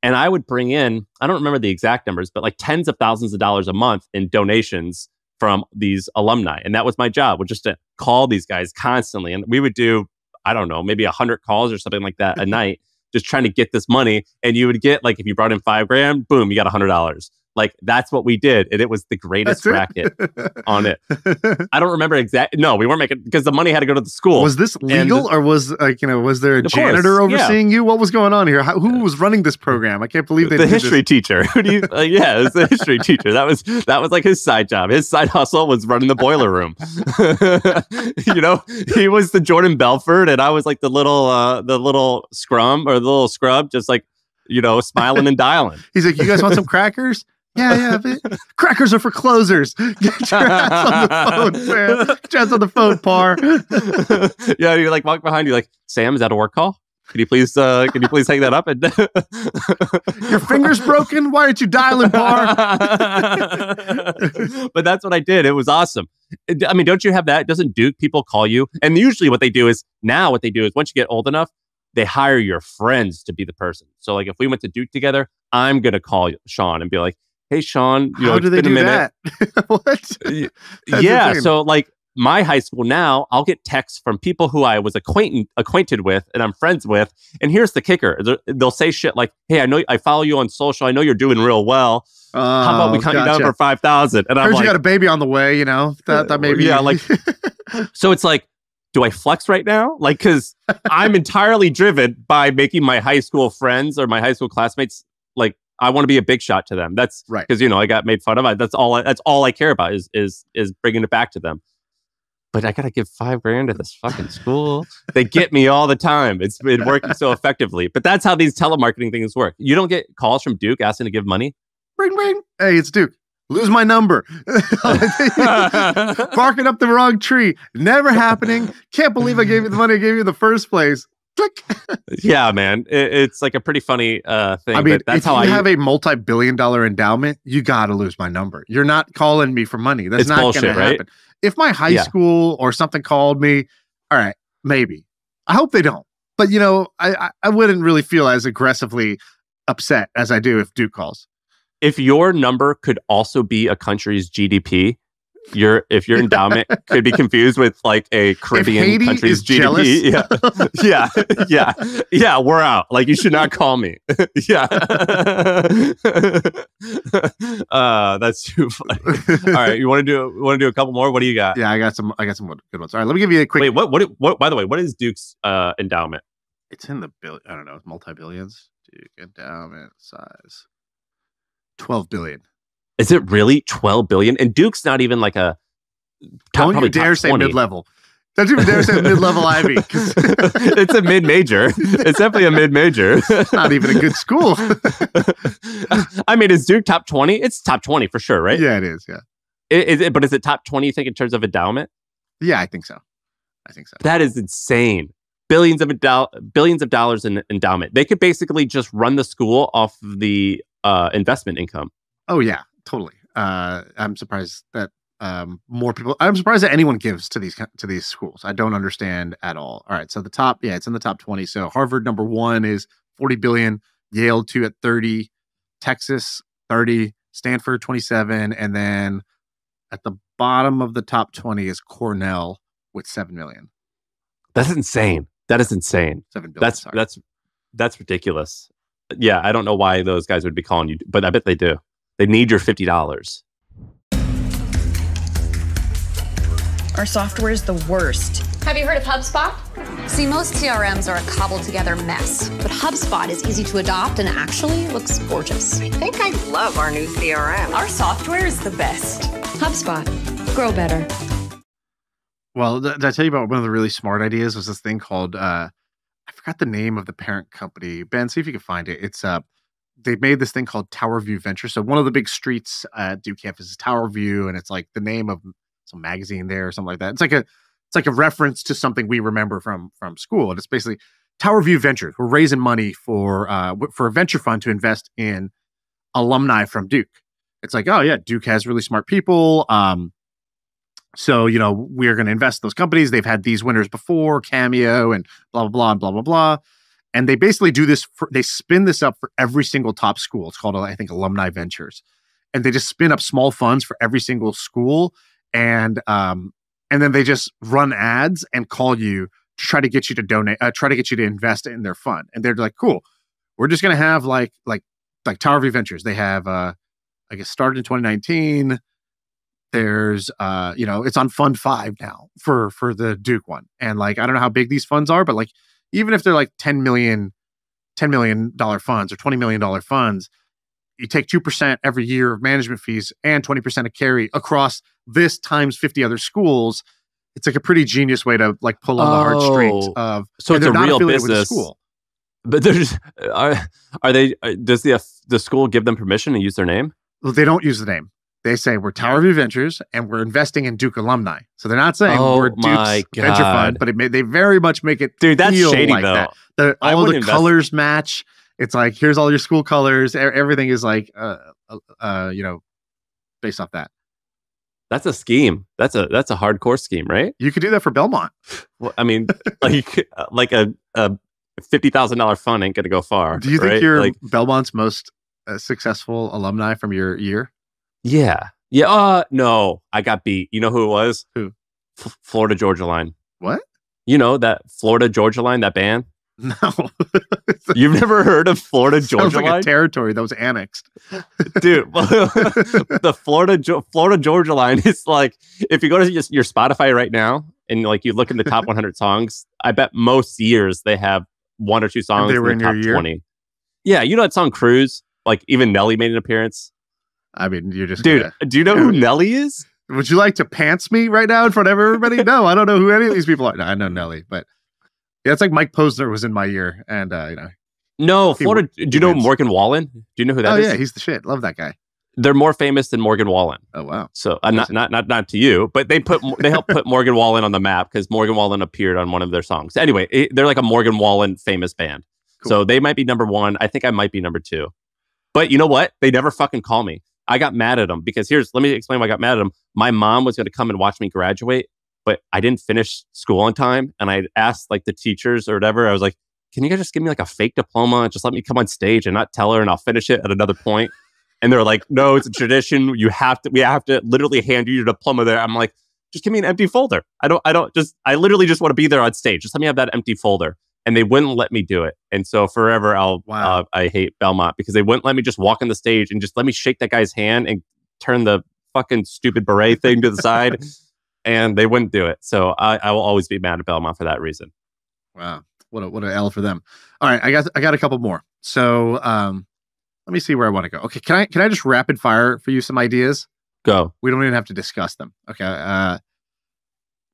And I would bring in, I don't remember the exact numbers, but like tens of thousands of dollars a month in donations from these alumni. And that was my job, was just to call these guys constantly. And we would do, I don't know, maybe 100 calls or something like that a night, just trying to get this money. And you would get like, if you brought in $5 grand, boom, you got $100. Like, that's what we did. And it was the greatest racket on it. I don't remember exactly. No, we weren't making, because the money had to go to the school. Was this legal or was like, you know, was there a janitor overseeing you? What was going on here? Who was running this program? I can't believe the history teacher. Who do you, yeah, it was the history teacher. That was like his side job. His side hustle was running the boiler room. You know, he was the Jordan Belford and I was like the little scrub, just like, you know, smiling and dialing. He's like, you guys want some crackers? Yeah, crackers are for closers. Get your ass on the phone, Sam. Get your ass on the phone, Par. Yeah, you like walk behind you, like, Sam, is that a work call? Can you please hang that up? And your finger's broken. Why aren't you dialing, Par? But that's what I did. It was awesome. I mean, don't you have that? Doesn't Duke people call you? And usually, what they do is once you get old enough, they hire your friends to be the person. So, like, if we went to Duke together, I'm gonna call Sean and be like, hey, Sean, you know, it's been a minute. What? Yeah. So like my high school now, I'll get texts from people who I was acquainted with and I'm friends with. And here's the kicker. They'll say shit like, hey, I follow you on social. I know you're doing real well. How about we count you down for 5,000? And I heard you got a baby on the way, you know, that maybe. Yeah. Like, so it's like, do I flex right now? Like, cause I'm entirely driven by making my high school friends or my high school classmates. Like, I want to be a big shot to them. That's right. Because, you know, I got made fun of. That's all I care about is bringing it back to them. But I got to give $5 grand to this fucking school. They get me all the time. It's been working so effectively. But that's how these telemarketing things work. You don't get calls from Duke asking to give money. Ring, ring. Hey, it's Duke. lose my number, barking up the wrong tree, never happening. Can't believe I gave you the money I gave you in the first place. Click. Yeah, man. It's like a pretty funny thing. I mean, but that's if how you have a multi-billion-dollar endowment, you got to lose my number. You're not calling me for money. That's not going to happen. Right? If my high school or something called me, all right, maybe. I hope they don't. But, you know, I wouldn't really feel as aggressively upset as I do if Duke calls. If your number could also be a country's GDP, if your endowment could be confused with like a Caribbean country's GDP, yeah, we're out. Like, you should not call me. Yeah, that's too funny. All right, you want to do a couple more? What do you got? Yeah, I got some good ones. All right, let me give you a quick. Wait, what? By the way, what is Duke's endowment? It's in the bill. I don't know, multi-billions. Duke endowment size, 12 billion. Is it really 12 billion? And Duke's not even like a top, don't you dare say mid-level. Don't you dare say mid-level Ivy. It's a mid-major. It's definitely a mid-major. It's not even a good school. I mean, is Duke top 20? It's top 20 for sure, right? Yeah, it is. Yeah. But is it top 20, you think, in terms of endowment? Yeah, I think so. That is insane. Billions of dollars in endowment. They could basically just run the school off the investment income. Oh, yeah. Totally. I'm surprised that more people. I'm surprised that anyone gives to these schools. I don't understand at all. All right, so the top, it's in the top 20. So Harvard number one is 40 billion, Yale 2 at 30, Texas 30, Stanford 27, and then at the bottom of the top 20 is Cornell with 7 million. That's insane. That is insane. 7 billion. That's ridiculous. Yeah, I don't know why those guys would be calling you, but I bet they do. They need your $50. Our software is the worst. Have you heard of HubSpot? See, most CRMs are a cobbled together mess, but HubSpot is easy to adopt and actually looks gorgeous. I think I love our new CRM. Our software is the best. HubSpot. Grow better. Well, did I tell you about one of the really smart ideas? Was this thing called, I forgot the name of the parent company. Ben, see if you can find it. It's they made this thing called Tower View Venture. So one of the big streets at Duke campus is Tower View, and it's like the name of some magazine there or something like that. It's like a reference to something we remember from school, and it's basically Tower View Ventures. We're raising money for a venture fund to invest in alumni from Duke. It's like, oh yeah, Duke has really smart people. So you know we're going to invest in those companies. They've had these winners before, Cameo and blah blah blah blah blah blah. And they basically do this, they spin this up for every single top school. It's called, I think, Alumni Ventures. And they just spin up small funds for every single school. And then they just run ads and call you to try to get you to donate, try to get you to invest in their fund. And they're like, cool, we're just going to have like Tower View Ventures. They have, I guess, started in 2019. There's, you know, it's on fund 5 now for the Duke one. And like, I don't know how big these funds are, but like, even if they're like $10 million funds or $20 million funds, you take 2% every year of management fees and 20% of carry across this times 50 other schools. It's like a pretty genius way to like pull on the heartstrings of. So it's a real business. School. But there's does the school give them permission to use their name? Well, they don't use the name. They say we're Tower View Ventures and we're investing in Duke alumni. So they're not saying we're Duke's venture fund, but they very much make it. Dude, that's feel shady like though. That. All the colors match. It's like, here's all your school colors. Everything is like, you know, based off that. That's a scheme. That's a hardcore scheme, right? You could do that for Belmont. Well, I mean, like a $50,000 fund ain't gonna go far. Do you think you're like, Belmont's most successful alumni from your year? Yeah. No, I got beat. You know who it was? Who? Florida Georgia Line. What? You know that Florida Georgia Line, that band? No. You've never heard of Florida Georgia Line? Sounds like a territory that was annexed. Dude, well, the Florida Georgia Line is like, if you go to your Spotify right now and like you look in the top 100 songs, I bet most years they have one or two songs they were in the top 20. Yeah, you know that song Cruise? Like even Nelly made an appearance. I mean, you're just dude. Gonna, do you know who Nelly is? Would you like to pants me right now in front of everybody? No, I don't know who any of these people are. No, I know Nelly, but yeah, it's like Mike Posner was in my year, and you know. No, Florida. Do you know Morgan Wallen? Do you know who that is? Oh yeah, he's the shit. Love that guy. They're more famous than Morgan Wallen. Oh wow! So not to you, but they put they helped put Morgan Wallen on the map because Morgan Wallen appeared on one of their songs. Anyway, they're like a Morgan Wallen famous band. Cool. So they might be number one. I think I might be number two. But you know what? They never fucking call me. I got mad at them because let me explain why I got mad at them. My mom was going to come and watch me graduate, but I didn't finish school on time, and I asked like the teachers or whatever. I was like, "Can you guys just give me like a fake diploma and just let me come on stage and not tell her, and I'll finish it at another point." And they're like, no, it's a tradition. You have to, we have to literally hand you your diploma there. I'm like, just give me an empty folder. I literally just want to be there on stage. Just let me have that empty folder. And they wouldn't let me do it. And so forever, I hate Belmont because they wouldn't let me just walk on the stage and just let me shake that guy's hand and turn the fucking stupid beret thing to the side. And they wouldn't do it. So I will always be mad at Belmont for that reason. Wow. What an L for them. All right. I got a couple more. So, let me see where I want to go. Okay, can I just rapid fire for you some ideas? Go. We don't even have to discuss them. Okay.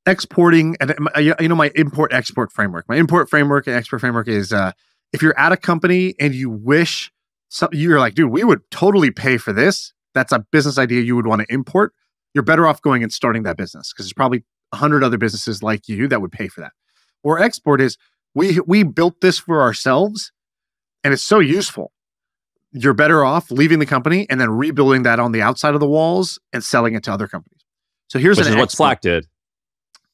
Exporting and my import-export framework. My import framework and export framework is if you're at a company and you wish you're like, dude, we would totally pay for this. That's a business idea you would want to import. You're better off going and starting that business because there's probably 100 other businesses like you that would pay for that. Or export is we built this for ourselves and it's so useful. You're better off leaving the company and then rebuilding that on the outside of the walls and selling it to other companies. So here's what Slack did.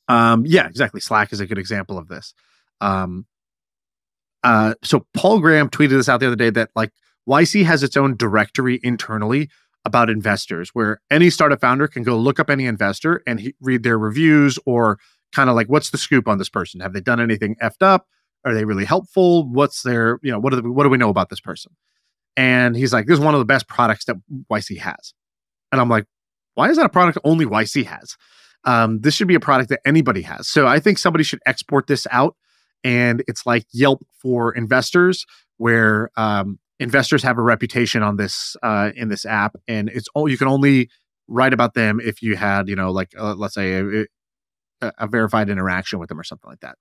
Yeah, exactly. Slack is a good example of this. So Paul Graham tweeted this out the other day that like YC has its own directory internally about investors where any startup founder can go look up any investor and read their reviews or kind of like, what's the scoop on this person? Have they done anything effed up? Are they really helpful? What's their, what do we know about this person? And he's like, this is one of the best products that YC has. And I'm like, why is that a product only YC has? This should be a product that anybody has. So I think somebody should export this out. And it's like Yelp for investors, where investors have a reputation on this in this app. And it's all, you can only write about them if you had, let's say a verified interaction with them or something like that.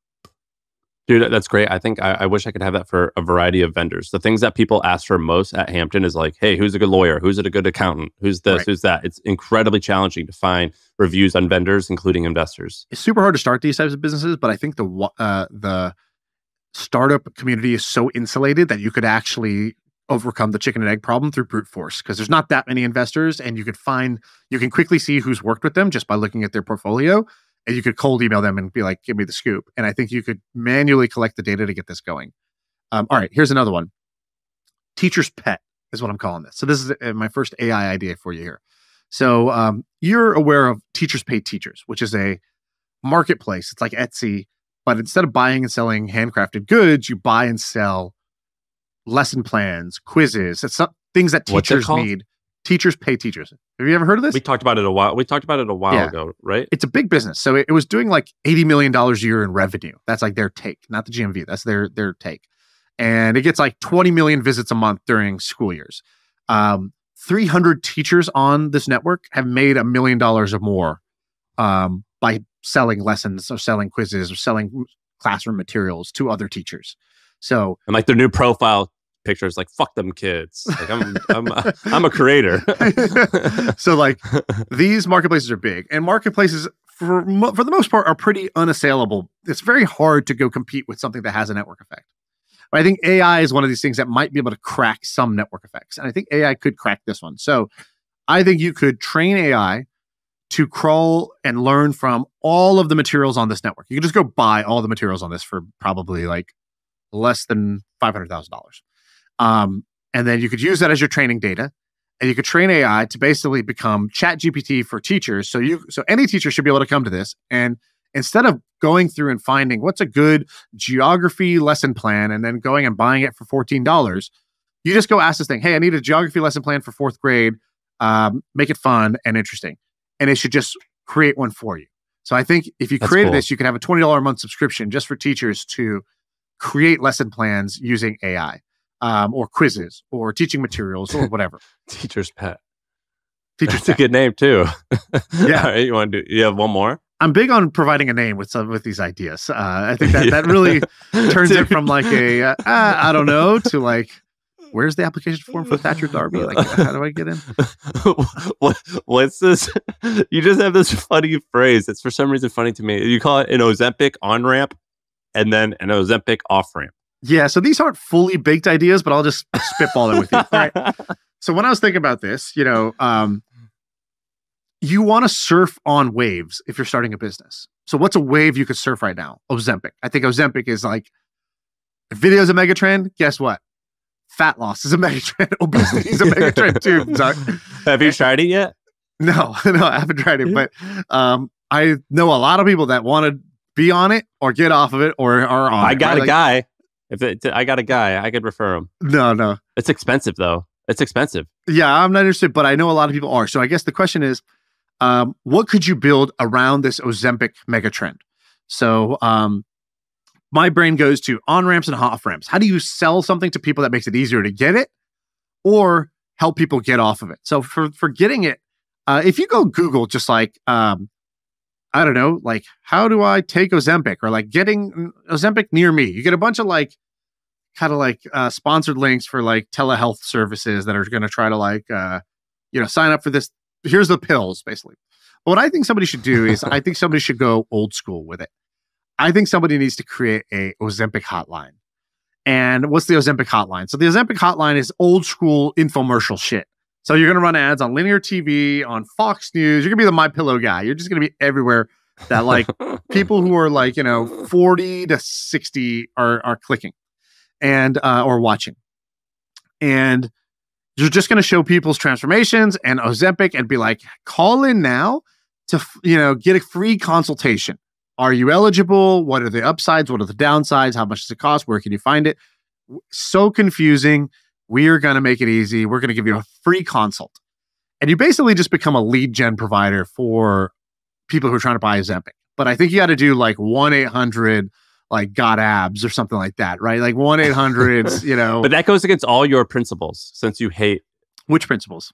Dude, that's great. I think I wish I could have that for a variety of vendors. The things that people ask for most at Hampton is like, hey, who's a good lawyer? Who's a good accountant? Who's this? Right. Who's that? It's incredibly challenging to find reviews on vendors, including investors. It's super hard to start these types of businesses, but I think the startup community is so insulated that you could actually overcome the chicken and egg problem through brute force because there's not that many investors and you can quickly see who's worked with them just by looking at their portfolio. And you could cold email them and be like, give me the scoop. And I think you could manually collect the data to get this going. All right, here's another one. Teacher's Pet is what I'm calling this. So this is my first AI idea for you here. So you're aware of Teachers Pay Teachers, which is a marketplace. It's like Etsy, but instead of buying and selling handcrafted goods, you buy and sell lesson plans, quizzes. It's things that teachers need. Teachers Pay Teachers. Have you ever heard of this? We talked about it a while ago, right? It's a big business. So it was doing like $80 million a year in revenue. That's like their take, not the GMV. That's their take. And it gets like 20 million visits a month during school years. 300 teachers on this network have made $1 million or more by selling lessons or selling quizzes or selling classroom materials to other teachers. So, and like their new profile pictures like, fuck them kids, like I'm a creator. So like these marketplaces are big, and marketplaces for the most part are pretty unassailable. It's very hard to go compete with something that has a network effect, but I think AI is one of these things that might be able to crack some network effects, and I think AI could crack this one. So I think you could train AI to crawl and learn from all of the materials on this network. You can just go buy all the materials on this for probably like less than $500,000. And then you could use that as your training data, and you could train AI to basically become ChatGPT for teachers. So any teacher should be able to come to this, and instead of going through and finding what's a good geography lesson plan and then going and buying it for $14, you just go ask this thing, hey, I need a geography lesson plan for 4th grade. Make it fun and interesting. And it should just create one for you. So I think if you created this, you could have a $20 a month subscription just for teachers to create lesson plans using AI. Or quizzes, or teaching materials, or whatever. Teacher's Pet. That's a good name too. Yeah, right, you have one more. I'm big on providing a name with these ideas. I think that really turns it from like a I don't know to like where's the application form for Thatcher Darby? Like, how do I get in? What's this? You just have this funny phrase that's for some reason funny to me. You call it an Ozempic on-ramp and then an Ozempic off-ramp. Yeah, so these aren't fully baked ideas, but I'll just spitball them with you. All right. So when I was thinking about this, you know, you want to surf on waves if you're starting a business. So what's a wave you could surf right now? Ozempic. I think Ozempic is like, video is a megatrend. Guess what? Fat loss is a megatrend. Obesity is a megatrend too. Doc. Have you tried it yet? No, I haven't tried it. But I know a lot of people that want to be on it or get off of it or are on it. I got a guy. I could refer him. No. It's expensive though. It's expensive. Yeah, I'm not interested, but I know a lot of people are. So I guess the question is, what could you build around this Ozempic megatrend? So my brain goes to on-ramps and off-ramps. How do you sell something to people that makes it easier to get it or help people get off of it? So for getting it, if you go Google just like, I don't know, like, how do I take Ozempic or like getting Ozempic near me? You get a bunch of like, kind of like sponsored links for like telehealth services that are going to try to like, you know, sign up for this. Here's the pills, basically. But what I think somebody should do is I think somebody should go old school with it. I think somebody needs to create a Ozempic hotline. And what's the Ozempic hotline? So the Ozempic hotline is old school infomercial shit. So you're going to run ads on linear TV, on Fox News. You're going to be the My Pillow guy. You're just going to be everywhere that like people who are like, you know, 40 to 60 are clicking and or watching. And you're just going to show people's transformations and Ozempic and be like, call in now to, you know, get a free consultation. Are you eligible? What are the upsides? What are the downsides? How much does it cost? Where can you find it? So confusing. We are going to make it easy. We're going to give you a free consult. And you basically just become a lead gen provider for people who are trying to buy Ozempic. But I think you got to do like 1-800 like got abs or something like that, right? Like 1-800, you know. But that goes against all your principles since you hate. Which principles?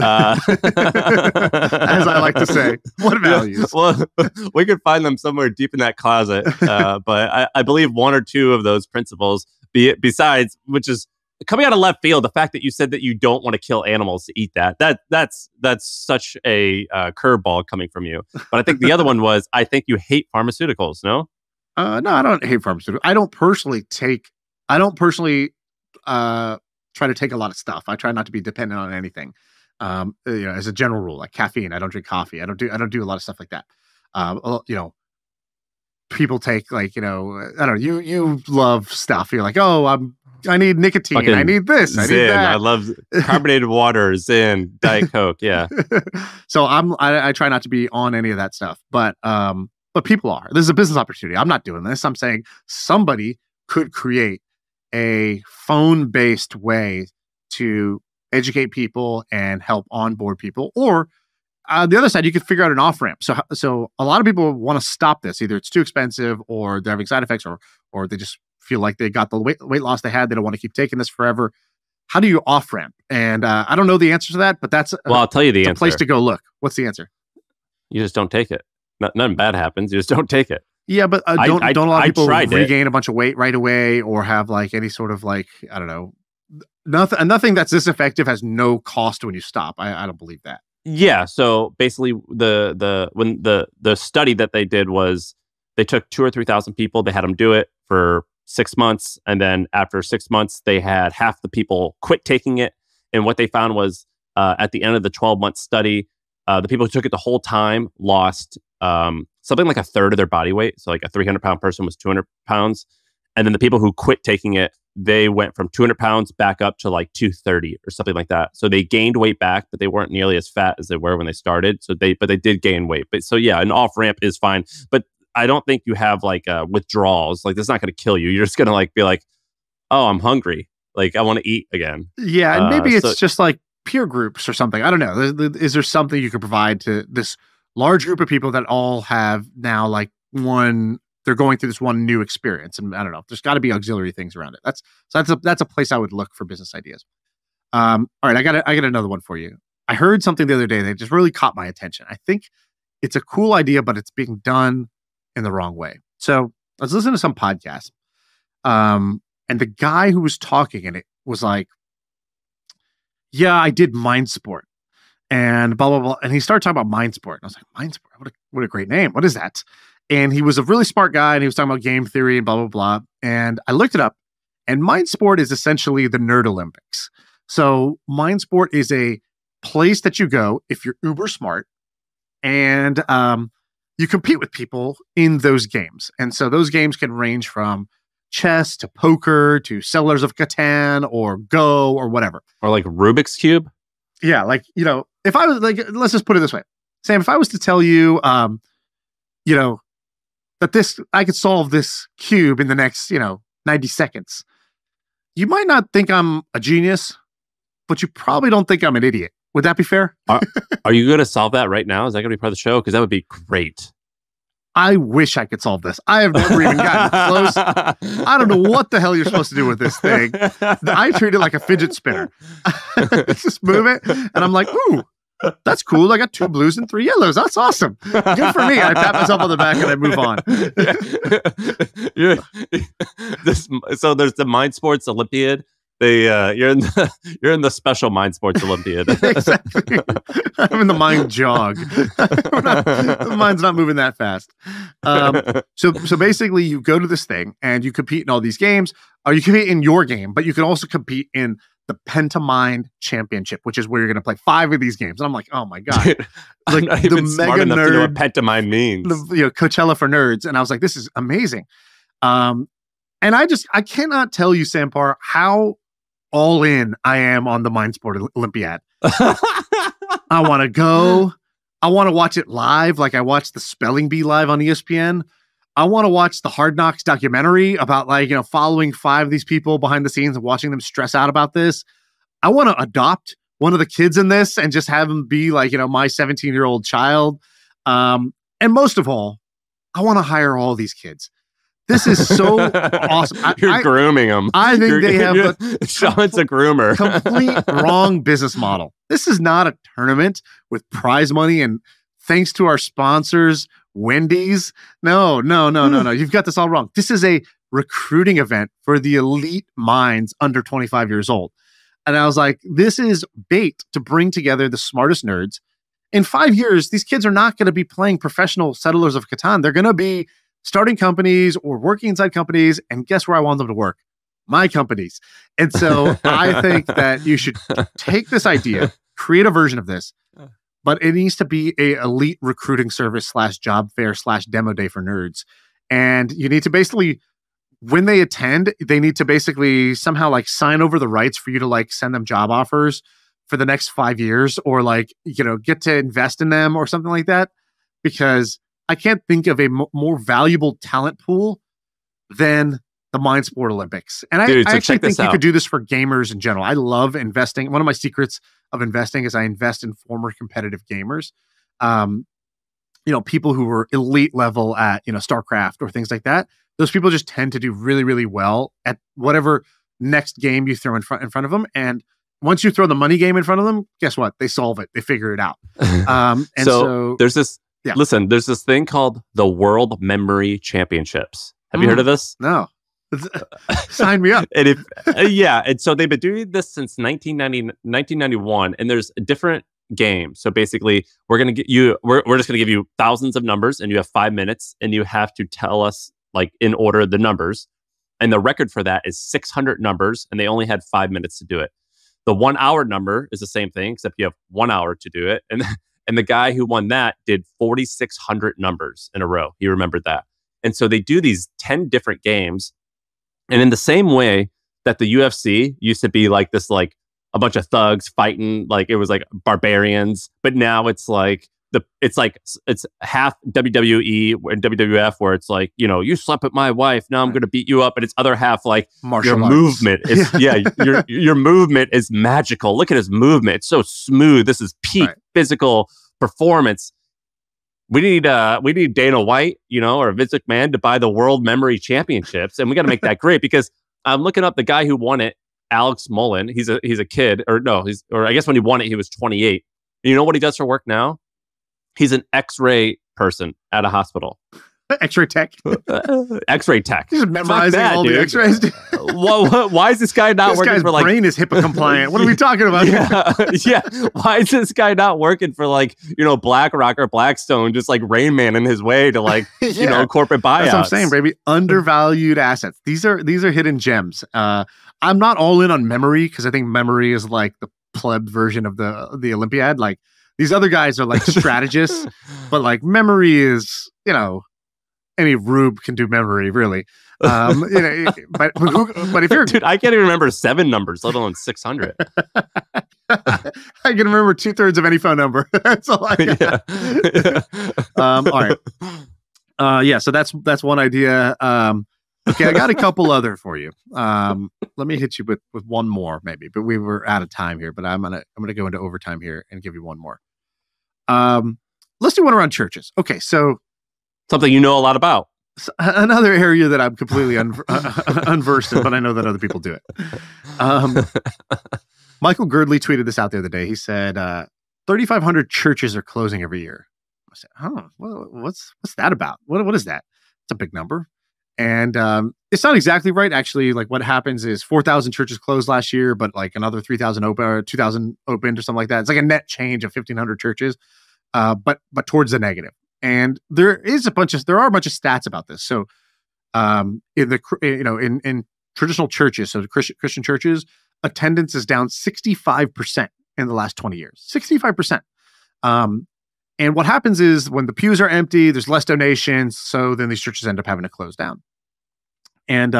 As I like to say, what values? Well, we could find them somewhere deep in that closet. But I believe one or two of those principles, besides, which is coming out of left field, the fact that you said that you don't want to kill animals to eat that's such a curveball coming from you. But I think the other one was, I think you hate pharmaceuticals, no? No, I don't hate pharmaceuticals. I don't personally try to take a lot of stuff. I try not to be dependent on anything. You know, as a general rule, like caffeine, I don't drink coffee. I don't do a lot of stuff like that. You know, people take like, you know, I don't know, you love stuff. You're like, oh, I need nicotine. Fucking I need this. I need that. I love carbonated water, Zin, Diet Coke. Yeah. So I try not to be on any of that stuff, but people are. This is a business opportunity. I'm not doing this. I'm saying somebody could create a phone-based way to educate people and help onboard people. Or on the other side, you could figure out an off-ramp. So a lot of people want to stop this. Either it's too expensive or they're having side effects or they just feel like they got the weight loss they had. They don't want to keep taking this forever. How do you off-ramp? And I don't know the answer to that, but that's I'll tell you the answer. Place to go look. What's the answer? You just don't take it. Nothing bad happens. You just don't take it. Yeah, but don't a lot of people regain a bunch of weight right away or have like any sort of like, I don't know, nothing that's this effective has no cost when you stop. I don't believe that. Yeah. So basically the study that they did was they took 2,000 or 3,000 people. They had them do it for 6 months. And then after 6 months, they had half the people quit taking it. And what they found was at the end of the 12-month study, the people who took it the whole time lost something like a third of their body weight. So like a 300-pound person was 200 pounds. And then the people who quit taking it, they went from 200 pounds back up to like 230 or something like that. So they gained weight back, but they weren't nearly as fat as they were when they started. But they did gain weight. But so yeah, an off-ramp is fine. But I don't think you have like withdrawals. Like that's not going to kill you. You're just going to like be like, oh, I'm hungry. Like I want to eat again. Yeah. And maybe it's just like peer groups or something. I don't know. Is there something you could provide to this large group of people that all have now like they're going through this one new experience? And I don't know, there's got to be auxiliary things around it. That's a place I would look for business ideas. All right. I got another one for you. I heard something the other day that just really caught my attention. I think it's a cool idea, but it's being done in the wrong way. So I was listening to some podcast and the guy who was talking, and it was like, yeah, I did mind support and blah, blah, blah. And he started talking about mind support. And I was like, mind support, what a great name. What is that? And he was a really smart guy and he was talking about game theory and blah, blah, blah. And I looked it up, and mind sport is essentially the nerd Olympics. So mind sport is a place that you go if you're uber smart, and you compete with people in those games. And so those games can range from chess to poker to Settlers of Catan or Go or whatever. Or like Rubik's Cube. Yeah, like, you know, if I was like, let's just put it this way, Sam, if I was to tell you, you know, that this, I could solve this cube in the next, you know, 90 seconds, you might not think I'm a genius, but you probably don't think I'm an idiot. Would that be fair? Are you going to solve that right now? Is that going to be part of the show? Because that would be great. I wish I could solve this. I have never even gotten close. I don't know what the hell you're supposed to do with this thing. I treat it like a fidget spinner. Just move it. And I'm like, ooh, that's cool. I got 2 blues and 3 yellows. That's awesome. Good for me. I pat myself on the back and I move on. So there's the Mind Sports Olympiad. You're in the special Mind Sports Olympiad. Exactly. I'm in the mind jog. The mind's not moving that fast. So basically, you go to this thing and you compete in all these games. Or you compete in your game, but you can also compete in the Pentamind Championship, which is where you're going to play 5 of these games. And I'm like, oh my god, dude, like not the mega nerd. To know what Pentamind means? The, you know, Coachella for nerds. And I was like, this is amazing. And I cannot tell you, Sampar, how all in I am on the Mind Sport Olympiad. I want to go. I want to watch it live, like I watched the spelling bee live on ESPN. I want to watch the Hard Knocks documentary about, like, you know, following 5 of these people behind the scenes and watching them stress out about this. I want to adopt one of the kids in this and just have him be like, you know, my 17-year-old child. And most of all, I want to hire all these kids. This is so awesome. You're grooming them. I think they have Sean's a groomer. Complete wrong business model. This is not a tournament with prize money and thanks to our sponsors, Wendy's. No. You've got this all wrong. This is a recruiting event for the elite minds under 25 years old. And I was like, this is bait to bring together the smartest nerds. In 5 years, these kids are not going to be playing professional Settlers of Catan. They're going to be starting companies or working inside companies, and guess where I want them to work? My companies. And so I think that you should take this idea, create a version of this, but it needs to be a elite recruiting service /job fair/demo day for nerds. And you need to basically, when they attend, they need to basically somehow like sign over the rights for you to like send them job offers for the next 5 years, or like, you know, get to invest in them or something like that, because I can't think of a more valuable talent pool than the Mind Sport Olympics. And dude, I actually think you could do this for gamers in general. I love investing. One of my secrets of investing is I invest in former competitive gamers. You know, people who were elite level at, you know, StarCraft or things like that. Those people just tend to do really, really well at whatever next game you throw in front of them. And once you throw the money game in front of them, guess what? They solve it. They figure it out. And so there's this. Yeah. Listen, there's this thing called the World Memory Championships. Have you heard of this? No. Sign me up. And and so they've been doing this since 1991, and there's different games. So basically, we're just going to give you thousands of numbers, and you have 5 minutes, and you have to tell us, like, in order the numbers. And the record for that is 600 numbers, and they only had 5 minutes to do it. The 1 hour number is the same thing, except you have 1 hour to do it. And the guy who won that did 4,600 numbers in a row. He remembered that. And so they do these 10 different games. And in the same way that the UFC used to be like this, like a bunch of thugs fighting, like it was like barbarians. But now it's like, it's half WWE and WWF, where it's like, you know, you slept with my wife, now I'm going to beat you up. And it's other half like martial arts. Movement is, your movement is magical. Look at his movement. It's so smooth. This is peak physical performance. We need Dana White, you know, or Vince McMahon to buy the World Memory Championships. And we got to make that great, because I'm looking up the guy who won it, Alex Mullen. He's a kid, I guess when he won it, he was 28. And you know what he does for work now? He's an X-ray person at a hospital. X-ray tech. He's memorizing all the X-rays. why is this guy not working for like... This guy's brain is HIPAA compliant. What are we talking about? Yeah, yeah. Why is this guy not working for like, you know, BlackRock or Blackstone, just like Rain Man in his way to like, yeah, you know, corporate buyouts? That's what I'm saying, baby. Undervalued assets. These are hidden gems. I'm not all in on memory because I think memory is like the pleb version of the Olympiad. Like these other guys are like strategists, but like memory is, you know, any rube can do memory, really. You know, but if you're, dude, I can't even remember 7 numbers, let alone 600. I can remember 2/3 of any phone number. That's all I got. Yeah. Yeah. All right. Yeah. So that's one idea. Okay, I got a couple other for you. Let me hit you with one more, maybe. But we were out of time here. But I'm gonna go into overtime here and give you one more. Let's do one around churches. Okay, so something you know a lot about. Another area that I'm completely unversed in, but I know that other people do it. Michael Girdley tweeted this out the other day. He said, 3,500 churches are closing every year. I said, oh, well, what's that about? What is that? It's a big number. And it's not exactly right, actually. Like what happens is 4,000 churches closed last year, but like another 3,000 open or 2,000 opened or something like that. It's like a net change of 1,500 churches, but towards the negative. And there are a bunch of stats about this. So in traditional churches, so Christian churches, attendance is down 65% in the last 20 years. 65%. And what happens is when the pews are empty, there's less donations. So then these churches end up having to close down. And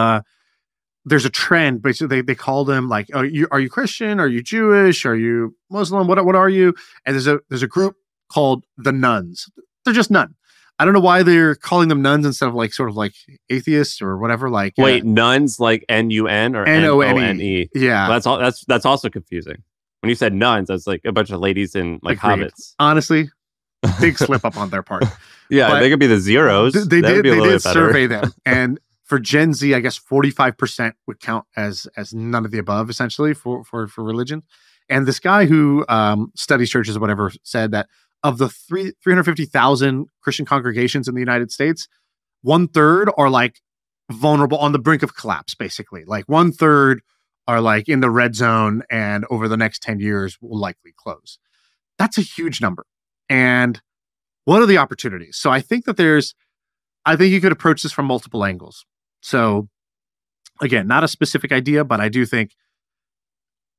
there's a trend. Basically, they call them like, oh, are you Christian? Are you Jewish? Are you Muslim? What are you? And there's a group called the nuns. They're just nun. I don't know why they're calling them nuns instead of like sort of like atheists or whatever. Like wait, nuns like N-U-N or N-O-N-E? Yeah, well, that's also confusing. When you said nuns, that's like a bunch of ladies in like hobbits. Honestly. Big slip up on their part. Yeah, but they could be the zeros. They did survey them, and for Gen Z, I guess 45% would count as none of the above, essentially for religion. And this guy who studies churches or whatever said that of the 350,000 Christian congregations in the United States, 1/3 are like vulnerable on the brink of collapse. Basically, like 1/3 are like in the red zone, and over the next 10 years will likely close. That's a huge number. And what are the opportunities? So I think that I think you could approach this from multiple angles. So again, not a specific idea, but I do think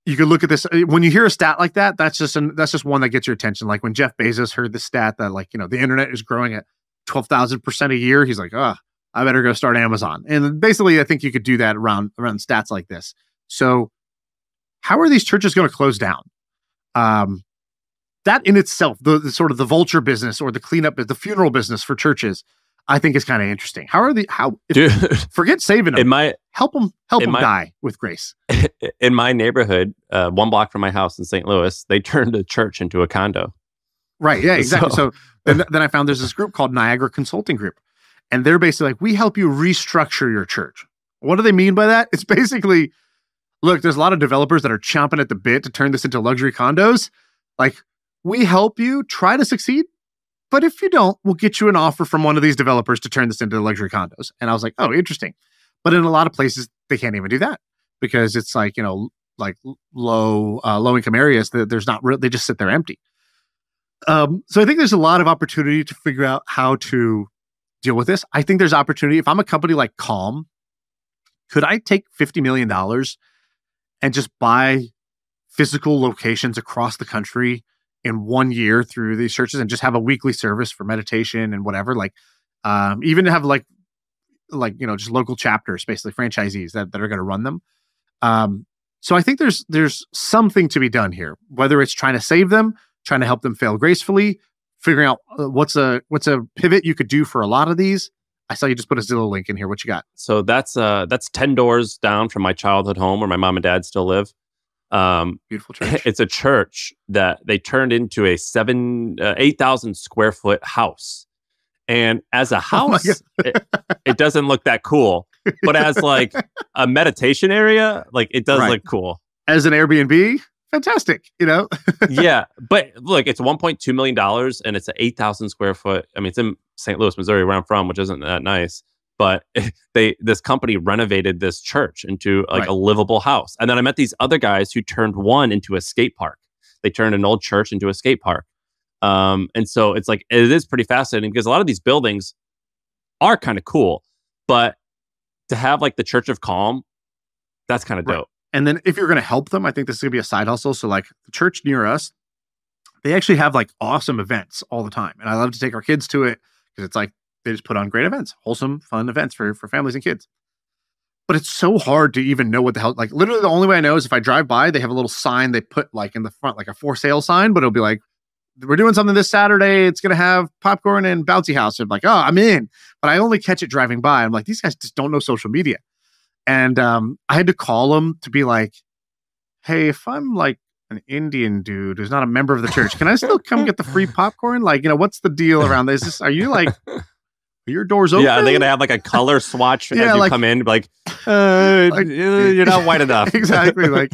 you could look at this. When you hear a stat like that, that's just one that gets your attention. Like when Jeff Bezos heard the stat that like, you know, the internet is growing at 12,000% a year, he's like, oh, I better go start Amazon. And basically I think you could do that around stats like this. So how are these churches going to close down? That in itself, the sort of the vulture business or the cleanup, the funeral business for churches, I think is kind of interesting. Forget saving them. Help them die with grace. In my neighborhood, 1 block from my house in St. Louis, they turned a church into a condo. Right. Yeah, exactly. So then I found there's this group called Niagara Consulting Group. And they're basically like, we help you restructure your church. What do they mean by that? It's basically, look, there's a lot of developers that are chomping at the bit to turn this into luxury condos. Like, we help you try to succeed, but if you don't, we'll get you an offer from one of these developers to turn this into luxury condos. And I was like, oh, interesting. But in a lot of places, they can't even do that because it's like, you know, like low income areas that there's not real, they just sit there empty. So I think there's a lot of opportunity to figure out how to deal with this. I think there's opportunity. If I'm a company like Calm, could I take $50 million and just buy physical locations across the country in 1 year through these churches and just have a weekly service for meditation and whatever, like even have like, you know, just local chapters, basically franchisees that are going to run them. So I think there's something to be done here, whether it's trying to save them, trying to help them fail gracefully, figuring out what's a pivot you could do for a lot of these. I saw you just put a Zillow link in here. What you got? So that's 10 doors down from my childhood home where my mom and dad still live. Beautiful church. It's a church that they turned into a 8,000 square foot house. And as a house, it doesn't look that cool. But as like a meditation area, like it does look cool. As an Airbnb, fantastic, you know? Yeah. But look, it's $1.2 million and it's an 8,000 square foot. I mean, it's in St. Louis, Missouri, where I'm from, which isn't that nice. But this company renovated this church into like a livable house. And then I met these other guys who turned one into a skate park. They turned an old church into a skate park. And so it's like, it is pretty fascinating because a lot of these buildings are kind of cool, but to have like the Church of Calm, that's kind of dope. And then if you're going to help them, I think this is going to be a side hustle. So like the church near us, they actually have like awesome events all the time. And I love to take our kids to it because it's like, they just put on great events, wholesome, fun events for families and kids. But it's so hard to even know what the hell, like literally the only way I know is if I drive by, they have a little sign they put like in the front, like a for sale sign, but it'll be like, we're doing something this Saturday. It's going to have popcorn and bouncy house. I'm like, oh, I'm in. But I only catch it driving by. I'm like, these guys just don't know social media. And I had to call them to be like, hey, if I'm like an Indian dude who's not a member of the church, can I still come get the free popcorn? Like, you know, what's the deal around this? Are you like... your door's open. Yeah, are they going to have like a color swatch yeah, as you like, come in? Like, you're not white enough. Exactly. Like,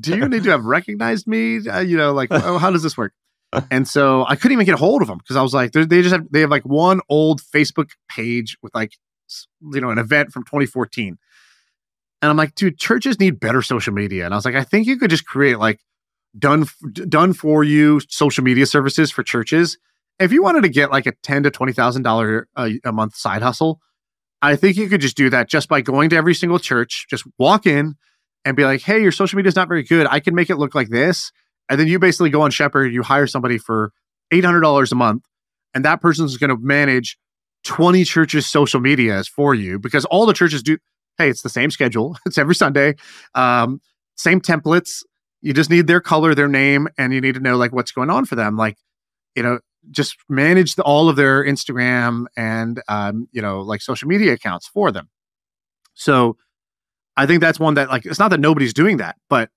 do you need to have recognized me? You know, like, oh, how does this work? And so I couldn't even get a hold of them because I was like, they have like one old Facebook page with like, you know, an event from 2014. And I'm like, dude, churches need better social media. And I was like, I think you could just create like done for you social media services for churches. If you wanted to get like a $10,000 to $20,000 a month side hustle, I think you could just do that just by going to every single church, just walk in and be like, hey, your social media is not very good. I can make it look like this. And then you basically go on Shepherd, you hire somebody for $800 a month, and that person is going to manage 20 churches' social medias for you because all the churches do, hey, it's the same schedule. It's every Sunday, same templates. You just need their color, their name, and you need to know like what's going on for them. Like, you know, just manage all of their Instagram and, you know, like social media accounts for them. So I think that's one that like, it's not that nobody's doing that, but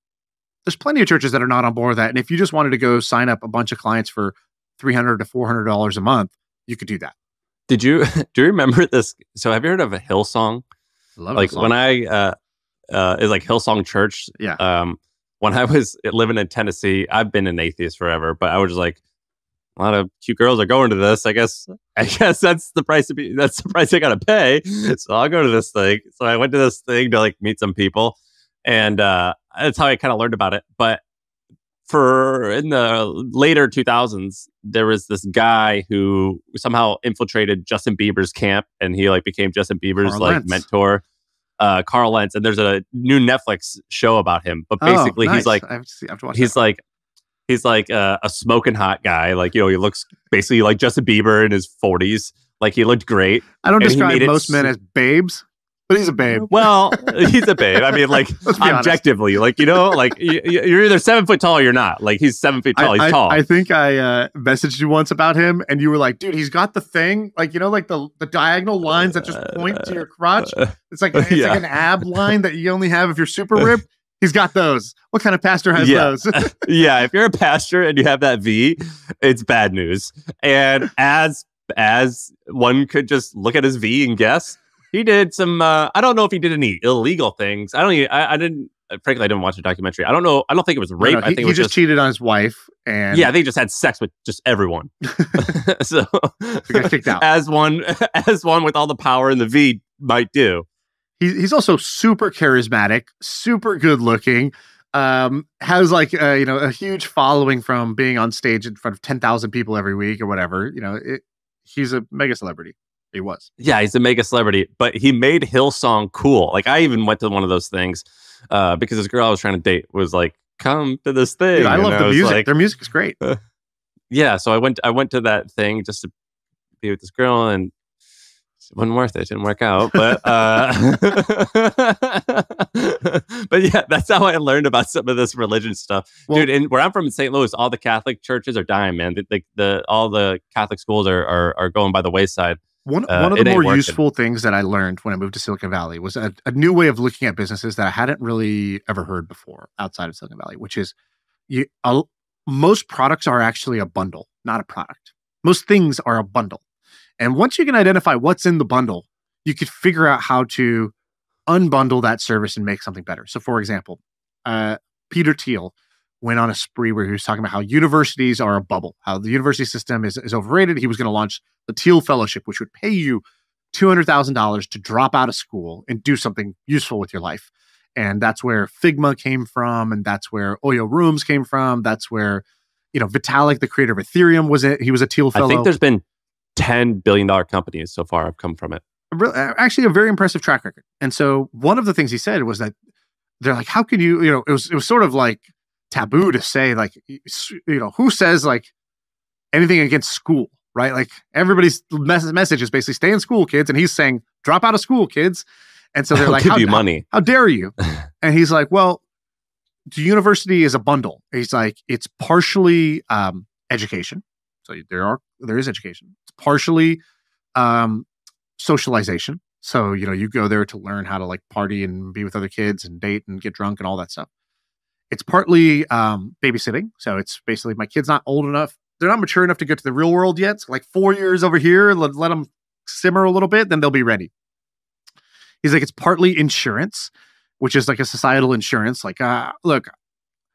there's plenty of churches that are not on board with that. And if you just wanted to go sign up a bunch of clients for $300 to $400 a month, you could do that. Do you remember this? So have you heard of a Hillsong? Love like Hillsong. When I, is like Hillsong Church. Yeah. When I was living in Tennessee, I've been an atheist forever, but I was just like, a lot of cute girls are going to this. I guess that's the price to be. That's the price I gotta pay. So I'll go to this thing. So I went to this thing to like meet some people, and that's how I kind of learned about it. But in the later 2000s, there was this guy who somehow infiltrated Justin Bieber's camp, and he like became Justin Bieber's like mentor, Carl Lentz. And there's a new Netflix show about him. But basically, he's like, he's like a smoking hot guy. Like, you know, he looks basically like Justin Bieber in his 40s. Like, he looked great. I don't describe most men as babes, but he's a babe. Well, he's a babe. I mean, like, objectively, honest. Like, you know, like, you're either 7 foot tall or you're not. Like, he's 7 feet tall. He's tall. I think I messaged you once about him, and you were like, dude, he's got the thing. Like, you know, like the diagonal lines that just point to your crotch. It's like it's like an ab line that you only have if you're super ripped. He's got those. What kind of pastor has those? Yeah, if you're a pastor and you have that V, it's bad news. And as one could just look at his V and guess, he did some. I don't know if he did any illegal things. I don't. I didn't. Frankly, I didn't watch the documentary. I don't know. I don't think it was rape. No, I think he just cheated on his wife. And yeah, I think he just had sex with just everyone. So he got kicked out. As one with all the power and the V might do. He's also super charismatic, super good looking, has like, you know, a huge following from being on stage in front of 10,000 people every week or whatever. You know, he's a mega celebrity. He was. Yeah, he's a mega celebrity, but he made Hillsong cool. Like, I even went to one of those things because this girl I was trying to date was like, come to this thing. Dude, I love the music. Like, their music is great. Yeah, so I went to that thing just to be with this girl, and it wasn't worth it. It didn't work out. But but yeah, that's how I learned about some of this religion stuff. Well, dude, and where I'm from in St. Louis, all the Catholic churches are dying, man. All the Catholic schools are going by the wayside. One of the more useful things that I learned when I moved to Silicon Valley was a new way of looking at businesses that I hadn't really ever heard before outside of Silicon Valley, which is most products are actually a bundle, not a product. Most things are a bundle. And once you can identify what's in the bundle, you could figure out how to unbundle that service and make something better. So, for example, Peter Thiel went on a spree where he was talking about how universities are a bubble, how the university system is overrated. He was going to launch the Thiel Fellowship, which would pay you $200,000 to drop out of school and do something useful with your life. And that's where Figma came from. And that's where Oyo Rooms came from. That's where, you know, Vitalik, the creator of Ethereum, was it. He was a Thiel fellow. I think there's been $10 billion companies so far have come from it. Actually, a very impressive track record. And so one of the things he said was that they're like, how can you, you know, it was sort of like taboo to say, like, you know, who says like anything against school, right? Like everybody's message is basically stay in school, kids. And he's saying, drop out of school, kids. And so they're like, give you money. How dare you? And he's like, well, the university is a bundle. He's like, it's partially education. So there is education. It's partially socialization. So, you know, you go there to learn how to like party and be with other kids and date and get drunk and all that stuff. It's partly babysitting. So it's basically my kid's not old enough. They're not mature enough to get to the real world yet. So like 4 years over here, let them simmer a little bit, then they'll be ready. He's like, it's partly insurance, which is like a societal insurance. Like, look,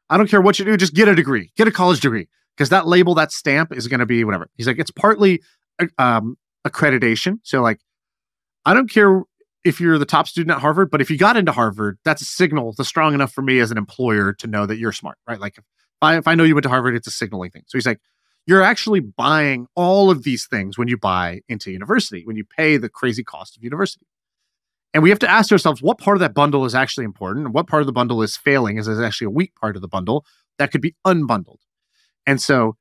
I don't care what you do, just get a degree, get a college degree, because that label, that stamp is going to be whatever. He's like, it's partly accreditation. So like, I don't care if you're the top student at Harvard, but if you got into Harvard, that's a signal that's strong enough for me as an employer to know that you're smart, right? Like if I know you went to Harvard, it's a signaling thing. So he's like, you're actually buying all of these things when you buy into university, when you pay the crazy cost of university. And we have to ask ourselves, what part of that bundle is actually important? And what part of the bundle is failing? Is actually a weak part of the bundle that could be unbundled? And so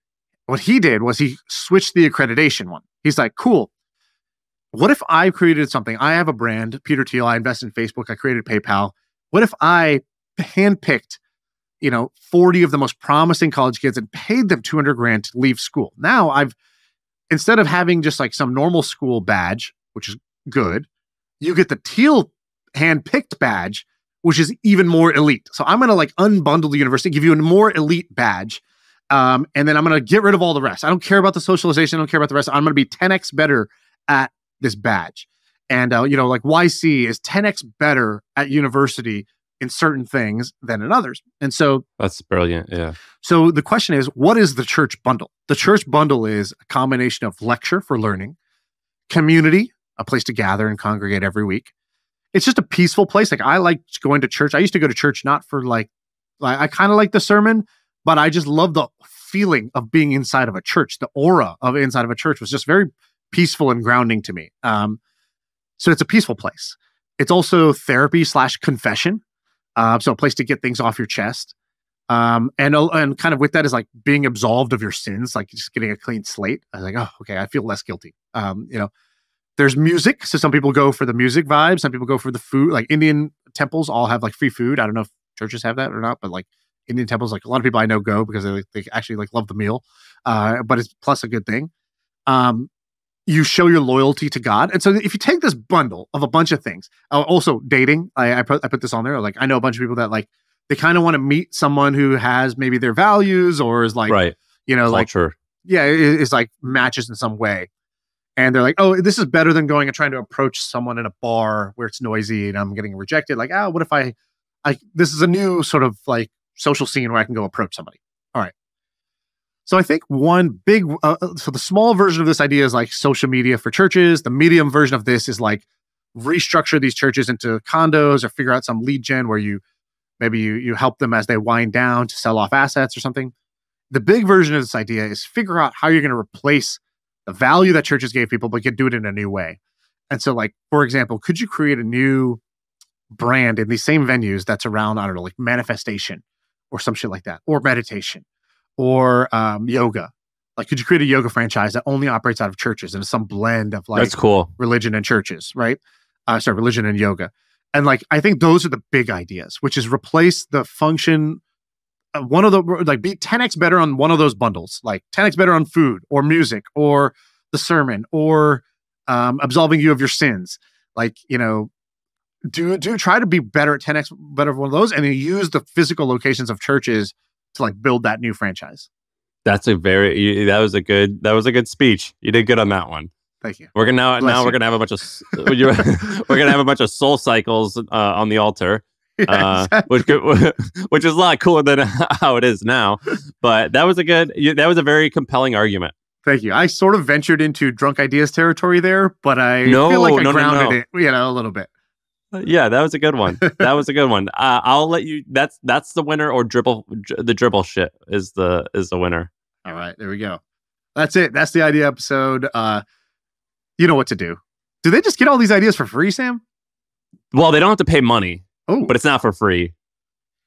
what he did was he switched the accreditation one. He's like, cool. What if I created something? I have a brand, Peter Thiel. I invest in Facebook. I created PayPal. What if I handpicked, you know, 40 of the most promising college kids and paid them $200,000 to leave school? Now instead of having just like some normal school badge, which is good, you get the Thiel hand-picked badge, which is even more elite. So I'm going to like unbundle the university, give you a more elite badge, and then I'm going to get rid of all the rest. I don't care about the socialization. I don't care about the rest. I'm going to be 10x better at this badge. And, you know, like YC is 10x better at university in certain things than in others. And so... That's brilliant, yeah. So the question is, what is the church bundle? The church bundle is a combination of lecture for learning, community, a place to gather and congregate every week. It's just a peaceful place. Like I like going to church. I used to go to church, not for like I kind of like the sermon, but I just love the feeling of being inside of a church. The aura of inside of a church was just very peaceful and grounding to me. So it's a peaceful place. It's also therapy / confession. So a place to get things off your chest. And kind of with that is like being absolved of your sins, like just getting a clean slate. I was like, oh, okay, I feel less guilty. You know, there's music. So some people go for the music vibe. Some people go for the food. Like Indian temples all have like free food. I don't know if churches have that or not, but like Indian temples, like a lot of people I know go because they actually like love the meal. But it's plus a good thing. You show your loyalty to God. And so if you take this bundle of a bunch of things, also dating, I put this on there. Like I know a bunch of people that like, they kind of want to meet someone who has maybe their values or is like, right. You know, culture. Like, yeah, it's like matches in some way. And they're like, oh, this is better than going and trying to approach someone in a bar where it's noisy and I'm getting rejected. Like, oh, what if this is a new sort of like social scene where I can go approach somebody. All right. So I think one big, so the small version of this idea is like social media for churches. The medium version of this is like restructure these churches into condos or figure out some lead gen where you help them as they wind down to sell off assets or something. The big version of this idea is figure out how you're going to replace the value that churches gave people, but you can do it in a new way. And so like, for example, could you create a new brand in these same venues that's around, I don't know, like manifestation or some shit like that, or meditation or yoga? Like, could you create a yoga franchise that only operates out of churches and some blend of like, that's cool, religion and churches, right? Sorry, religion and yoga. And like, I think those are the big ideas, which is replace the function, one of the, like, be 10x better on one of those bundles, like 10x better on food or music or the sermon or absolving you of your sins. Like, you know, do try to be better at 10x better of one of those, and then use the physical locations of churches to like build that new franchise. That's that was a good speech. You did good on that one. Thank you. We're gonna have a bunch of we're gonna have a bunch of soul cycles on the altar. Yeah, exactly. Which is a lot cooler than how it is now, but that was a very compelling argument. Thank you. I sort of ventured into drunk ideas territory there, but I feel like I grounded it, you know, a little bit. Yeah, that was a good one. That was a good one. I'll let you. That's the winner, or the Dribbble shit is the winner. All right, there we go. That's it. That's the idea episode. You know what to do. Do they just get all these ideas for free, Sam? Well, they don't have to pay money. Oh, but it's not for free.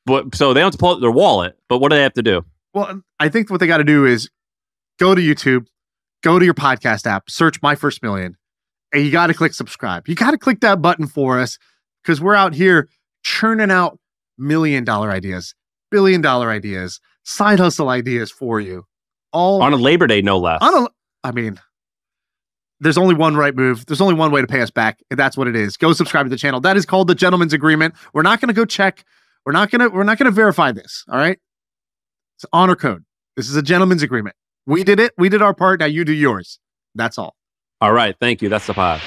But so they don't have to pull out their wallet. But what do they have to do? Well, I think what they got to do is go to YouTube, go to your podcast app, search My First Million, and you got to click subscribe. You got to click that button for us, because we're out here churning out $1 million ideas, $1 billion ideas, side hustle ideas for you. All on a Labor Day, no less. I mean, there's only one right move. There's only one way to pay us back, and that's what it is. Go subscribe to the channel. That is called the Gentleman's Agreement. We're not going to go check. We're not going to verify this. All right. It's honor code. This is a gentleman's agreement. We did it. We did our part. Now you do yours. That's all. All right. Thank you. That's the pod.